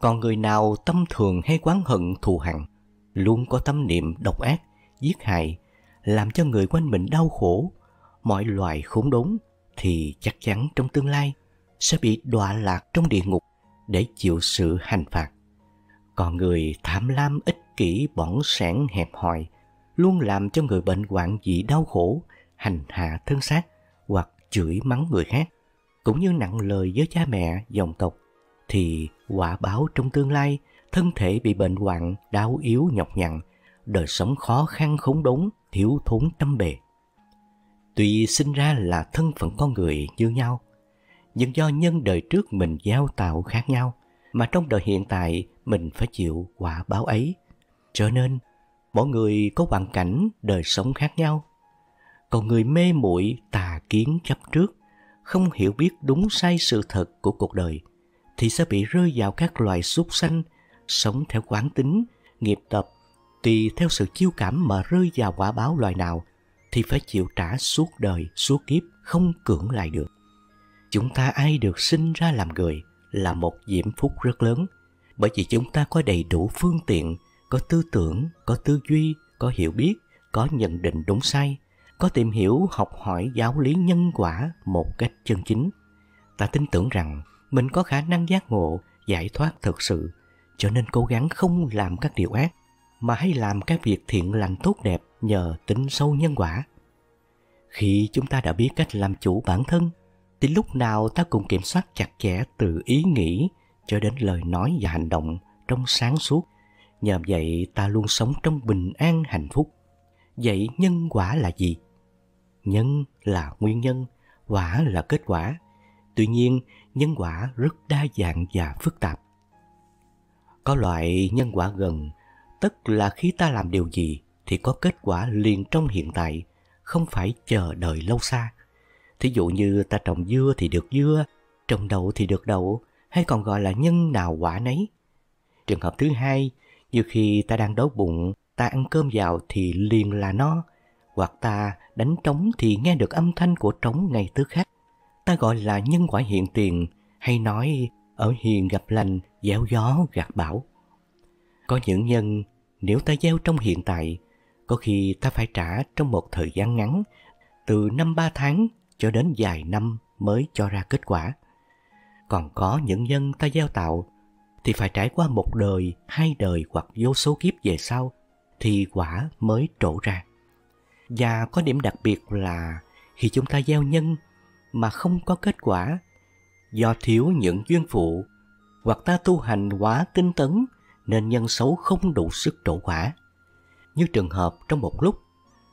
Còn người nào tâm thường hay oán hận thù hằn, luôn có tâm niệm độc ác, giết hại, làm cho người quanh mình đau khổ, mọi loài khốn đốn, thì chắc chắn trong tương lai sẽ bị đọa lạc trong địa ngục để chịu sự hành phạt. Còn người tham lam, ích kỷ, bỏng sẻn, hẹp hòi, luôn làm cho người bệnh hoạn vì đau khổ, hành hạ thân xác hoặc chửi mắng người khác, cũng như nặng lời với cha mẹ, dòng tộc, thì quả báo trong tương lai, thân thể bị bệnh hoạn, đau yếu nhọc nhằn, đời sống khó khăn khốn đốn, thiếu thốn trăm bề. Tuy sinh ra là thân phận con người như nhau, nhưng do nhân đời trước mình gieo tạo khác nhau, mà trong đời hiện tại mình phải chịu quả báo ấy. Cho nên, mỗi người có hoàn cảnh đời sống khác nhau. Còn người mê muội tà kiến chấp trước, không hiểu biết đúng sai sự thật của cuộc đời, thì sẽ bị rơi vào các loài súc sanh, sống theo quán tính, nghiệp tập, tùy theo sự chiêu cảm mà rơi vào quả báo loài nào, thì phải chịu trả suốt đời, suốt kiếp, không cưỡng lại được. Chúng ta ai được sinh ra làm người là một diễm phúc rất lớn, bởi vì chúng ta có đầy đủ phương tiện, có tư tưởng, có tư duy, có hiểu biết, có nhận định đúng sai, có tìm hiểu, học hỏi giáo lý nhân quả một cách chân chính. Ta tin tưởng rằng mình có khả năng giác ngộ, giải thoát thực sự, cho nên cố gắng không làm các điều ác, mà hãy làm các việc thiện lành tốt đẹp nhờ tính sâu nhân quả. Khi chúng ta đã biết cách làm chủ bản thân, thì lúc nào ta cũng kiểm soát chặt chẽ từ ý nghĩ cho đến lời nói và hành động trong sáng suốt. Nhờ vậy ta luôn sống trong bình an hạnh phúc. Vậy nhân quả là gì? Nhân là nguyên nhân, quả là kết quả. Tuy nhiên, nhân quả rất đa dạng và phức tạp. Có loại nhân quả gần, tức là khi ta làm điều gì thì có kết quả liền trong hiện tại, không phải chờ đợi lâu xa. Thí dụ như ta trồng dưa thì được dưa, trồng đậu thì được đậu, hay còn gọi là nhân nào quả nấy. Trường hợp thứ hai, như khi ta đang đói bụng, ta ăn cơm vào thì liền là no, hoặc ta đánh trống thì nghe được âm thanh của trống ngay tức khắc. Ta gọi là nhân quả hiện tiền, hay nói ở hiền gặp lành, gieo gió gặt bão. Có những nhân, nếu ta gieo trong hiện tại, có khi ta phải trả trong một thời gian ngắn, từ năm ba tháng cho đến vài năm mới cho ra kết quả. Còn có những nhân ta gieo tạo thì phải trải qua một đời, hai đời hoặc vô số kiếp về sau thì quả mới trổ ra. Và có điểm đặc biệt là khi chúng ta gieo nhân mà không có kết quả, do thiếu những duyên phụ, hoặc ta tu hành quá tinh tấn nên nhân xấu không đủ sức trổ quả. Như trường hợp trong một lúc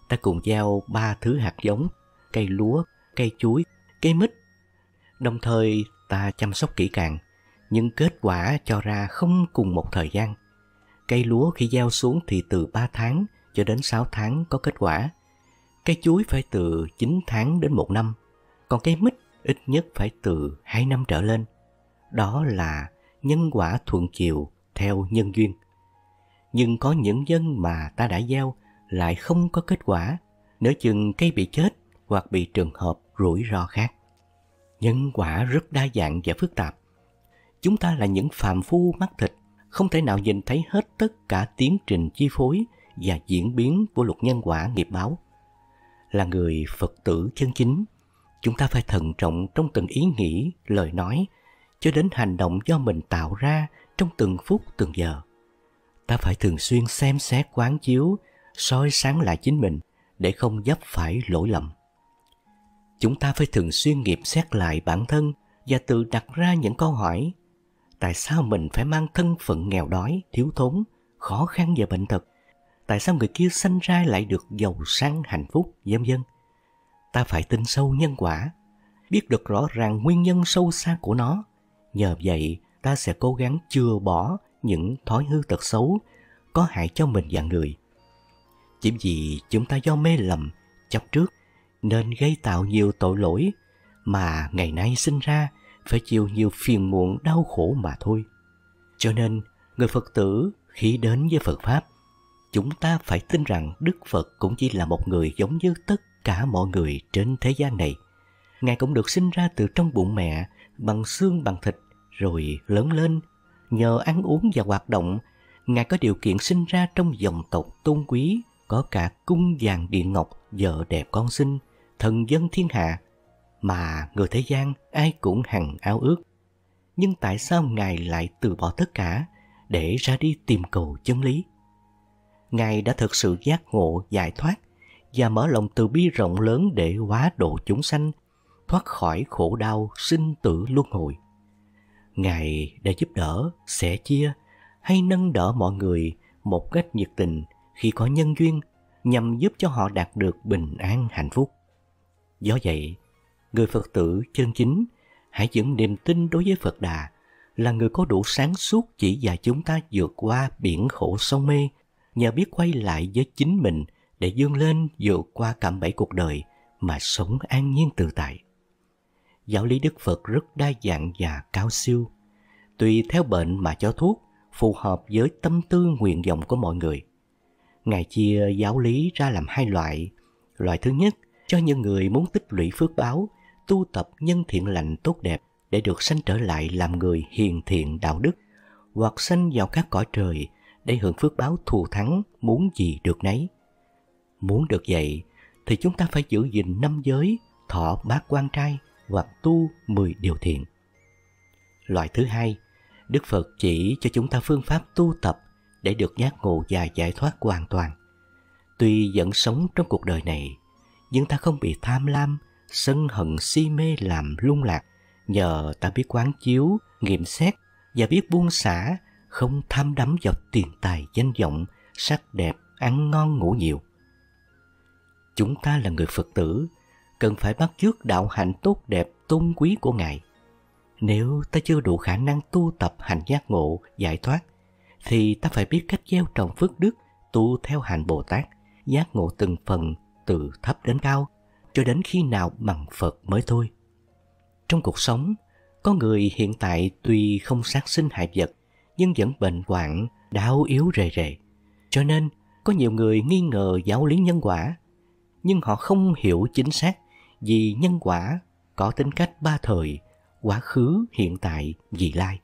ta cùng gieo ba thứ hạt giống, cây lúa, cây chuối, cây mít. Đồng thời ta chăm sóc kỹ càng, nhưng kết quả cho ra không cùng một thời gian. Cây lúa khi gieo xuống thì từ ba tháng cho đến sáu tháng có kết quả. Cây chuối phải từ chín tháng đến một năm. Còn cây mít ít nhất phải từ hai năm trở lên. Đó là nhân quả thuận chiều theo nhân duyên. Nhưng có những nhân mà ta đã gieo lại không có kết quả, nếu chừng cây bị chết hoặc bị trường hợp rủi ro khác. Nhân quả rất đa dạng và phức tạp. Chúng ta là những phàm phu mắc thịt, không thể nào nhìn thấy hết tất cả tiến trình chi phối và diễn biến của luật nhân quả nghiệp báo. Là người Phật tử chân chính, chúng ta phải thận trọng trong từng ý nghĩ, lời nói, cho đến hành động do mình tạo ra trong từng phút, từng giờ. Ta phải thường xuyên xem xét quán chiếu, soi sáng lại chính mình để không vấp phải lỗi lầm. Chúng ta phải thường xuyên nghiệm xét lại bản thân và tự đặt ra những câu hỏi. Tại sao mình phải mang thân phận nghèo đói, thiếu thốn, khó khăn và bệnh tật? Tại sao người kia sanh ra lại được giàu sang, hạnh phúc, vân vân? Ta phải tin sâu nhân quả, biết được rõ ràng nguyên nhân sâu xa của nó. Nhờ vậy, ta sẽ cố gắng chừa bỏ những thói hư tật xấu có hại cho mình và người. Chỉ vì chúng ta do mê lầm, chấp trước nên gây tạo nhiều tội lỗi mà ngày nay sinh ra phải chịu nhiều phiền muộn đau khổ mà thôi. Cho nên, người Phật tử khi đến với Phật Pháp, chúng ta phải tin rằng Đức Phật cũng chỉ là một người giống như tất cả mọi người trên thế gian này. Ngài cũng được sinh ra từ trong bụng mẹ, bằng xương bằng thịt, rồi lớn lên. Nhờ ăn uống và hoạt động, Ngài có điều kiện sinh ra trong dòng tộc tôn quý, có cả cung vàng điện ngọc, vợ đẹp con xinh, thần dân thiên hạ, mà người thế gian ai cũng hằng ao ước. Nhưng tại sao Ngài lại từ bỏ tất cả để ra đi tìm cầu chân lý? Ngài đã thực sự giác ngộ giải thoát và mở lòng từ bi rộng lớn để hóa độ chúng sanh, thoát khỏi khổ đau sinh tử luân hồi. Ngài đã giúp đỡ, sẻ chia hay nâng đỡ mọi người một cách nhiệt tình khi có nhân duyên, nhằm giúp cho họ đạt được bình an hạnh phúc. Do vậy, người Phật tử chân chính hãy giữ niềm tin đối với Phật Đà, là người có đủ sáng suốt chỉ dạy chúng ta vượt qua biển khổ sông mê, nhờ biết quay lại với chính mình để vươn lên vượt qua cạm bẫy cuộc đời mà sống an nhiên tự tại. Giáo lý Đức Phật rất đa dạng và cao siêu, tùy theo bệnh mà cho thuốc, phù hợp với tâm tư nguyện vọng của mọi người. Ngài chia giáo lý ra làm hai loại. Loại thứ nhất cho những người muốn tích lũy phước báo, tu tập nhân thiện lành tốt đẹp để được sanh trở lại làm người hiền thiện đạo đức, hoặc sanh vào các cõi trời để hưởng phước báo thù thắng, muốn gì được nấy. Muốn được vậy thì chúng ta phải giữ gìn năm giới, thọ bát quan trai hoặc tu mười điều thiện. Loại thứ hai, Đức Phật chỉ cho chúng ta phương pháp tu tập để được giác ngộ và giải thoát hoàn toàn. Tuy vẫn sống trong cuộc đời này, nhưng ta không bị tham lam, sân hận, si mê làm lung lạc, nhờ ta biết quán chiếu, nghiệm xét và biết buông xả, không tham đắm vào tiền tài, danh vọng, sắc đẹp, ăn ngon ngủ nhiều. Chúng ta là người Phật tử, cần phải bắt chước đạo hạnh tốt đẹp, tôn quý của Ngài. Nếu ta chưa đủ khả năng tu tập hành giác ngộ, giải thoát, thì ta phải biết cách gieo trồng phước đức, tu theo hạnh Bồ Tát, giác ngộ từng phần, từ thấp đến cao, cho đến khi nào bằng Phật mới thôi. Trong cuộc sống, có người hiện tại tuy không sát sinh hại vật, nhưng vẫn bệnh hoạn, đau yếu rề rề. Cho nên, có nhiều người nghi ngờ giáo lý nhân quả, nhưng họ không hiểu chính xác vì nhân quả có tính cách ba thời, quá khứ, hiện tại, vị lai.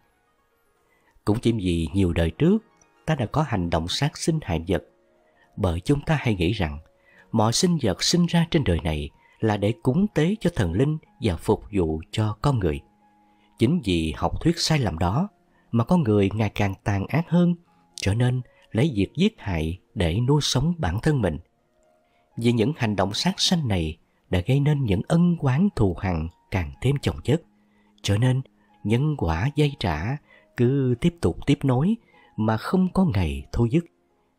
Cũng chỉ vì nhiều đời trước ta đã có hành động sát sinh hại vật, bởi chúng ta hay nghĩ rằng mọi sinh vật sinh ra trên đời này là để cúng tế cho thần linh và phục vụ cho con người. Chính vì học thuyết sai lầm đó mà con người ngày càng tàn ác hơn, trở nên lấy việc giết hại để nuôi sống bản thân mình. Vì những hành động sát sanh này đã gây nên những ân oán thù hằn càng thêm chồng chất, cho nên nhân quả dây trả cứ tiếp tục tiếp nối mà không có ngày thôi dứt.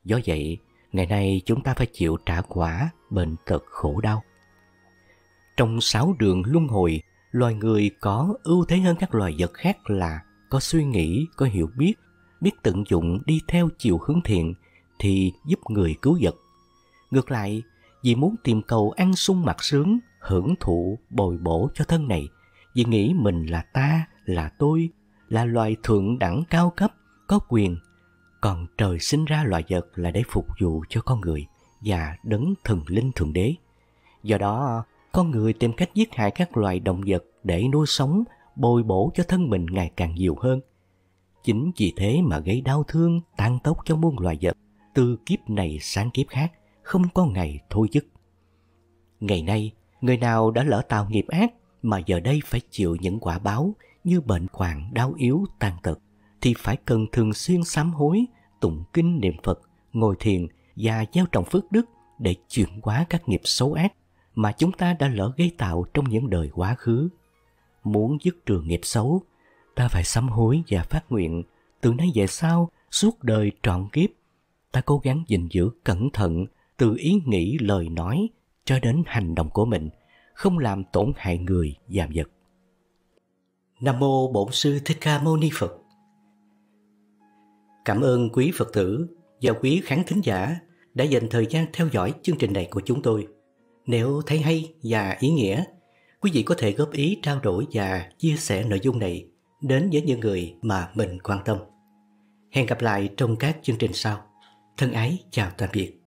Do vậy, ngày nay chúng ta phải chịu trả quả bệnh tật khổ đau. Trong sáu đường luân hồi, loài người có ưu thế hơn các loài vật khác là có suy nghĩ, có hiểu biết, biết tận dụng đi theo chiều hướng thiện thì giúp người cứu vật. Ngược lại, vì muốn tìm cầu ăn sung mặc sướng, hưởng thụ, bồi bổ cho thân này, vì nghĩ mình là ta, là tôi, là loài thượng đẳng cao cấp, có quyền, còn trời sinh ra loài vật là để phục vụ cho con người và đấng thần linh thượng đế. Do đó, con người tìm cách giết hại các loài động vật để nuôi sống, bồi bổ cho thân mình ngày càng nhiều hơn. Chính vì thế mà gây đau thương, tan tóc cho muôn loài vật, từ kiếp này sang kiếp khác, không có ngày thôi dứt. Ngày nay, người nào đã lỡ tạo nghiệp ác mà giờ đây phải chịu những quả báo như bệnh hoạn, đau yếu, tàn tật, thì phải cần thường xuyên sám hối, tụng kinh niệm Phật, ngồi thiền và gieo trồng phước đức để chuyển hóa các nghiệp xấu ác mà chúng ta đã lỡ gây tạo trong những đời quá khứ. Muốn dứt trừ nghiệp xấu, ta phải sám hối và phát nguyện, từ nay về sau, suốt đời trọn kiếp, ta cố gắng gìn giữ cẩn thận từ ý nghĩ, lời nói cho đến hành động của mình, không làm tổn hại người và vật. Nam mô Bổn Sư Thích Ca Mâu Ni Phật. Cảm ơn quý Phật tử và quý khán thính giả đã dành thời gian theo dõi chương trình này của chúng tôi. Nếu thấy hay và ý nghĩa, quý vị có thể góp ý, trao đổi và chia sẻ nội dung này đến với những người mà mình quan tâm. Hẹn gặp lại trong các chương trình sau. Thân ái chào tạm biệt.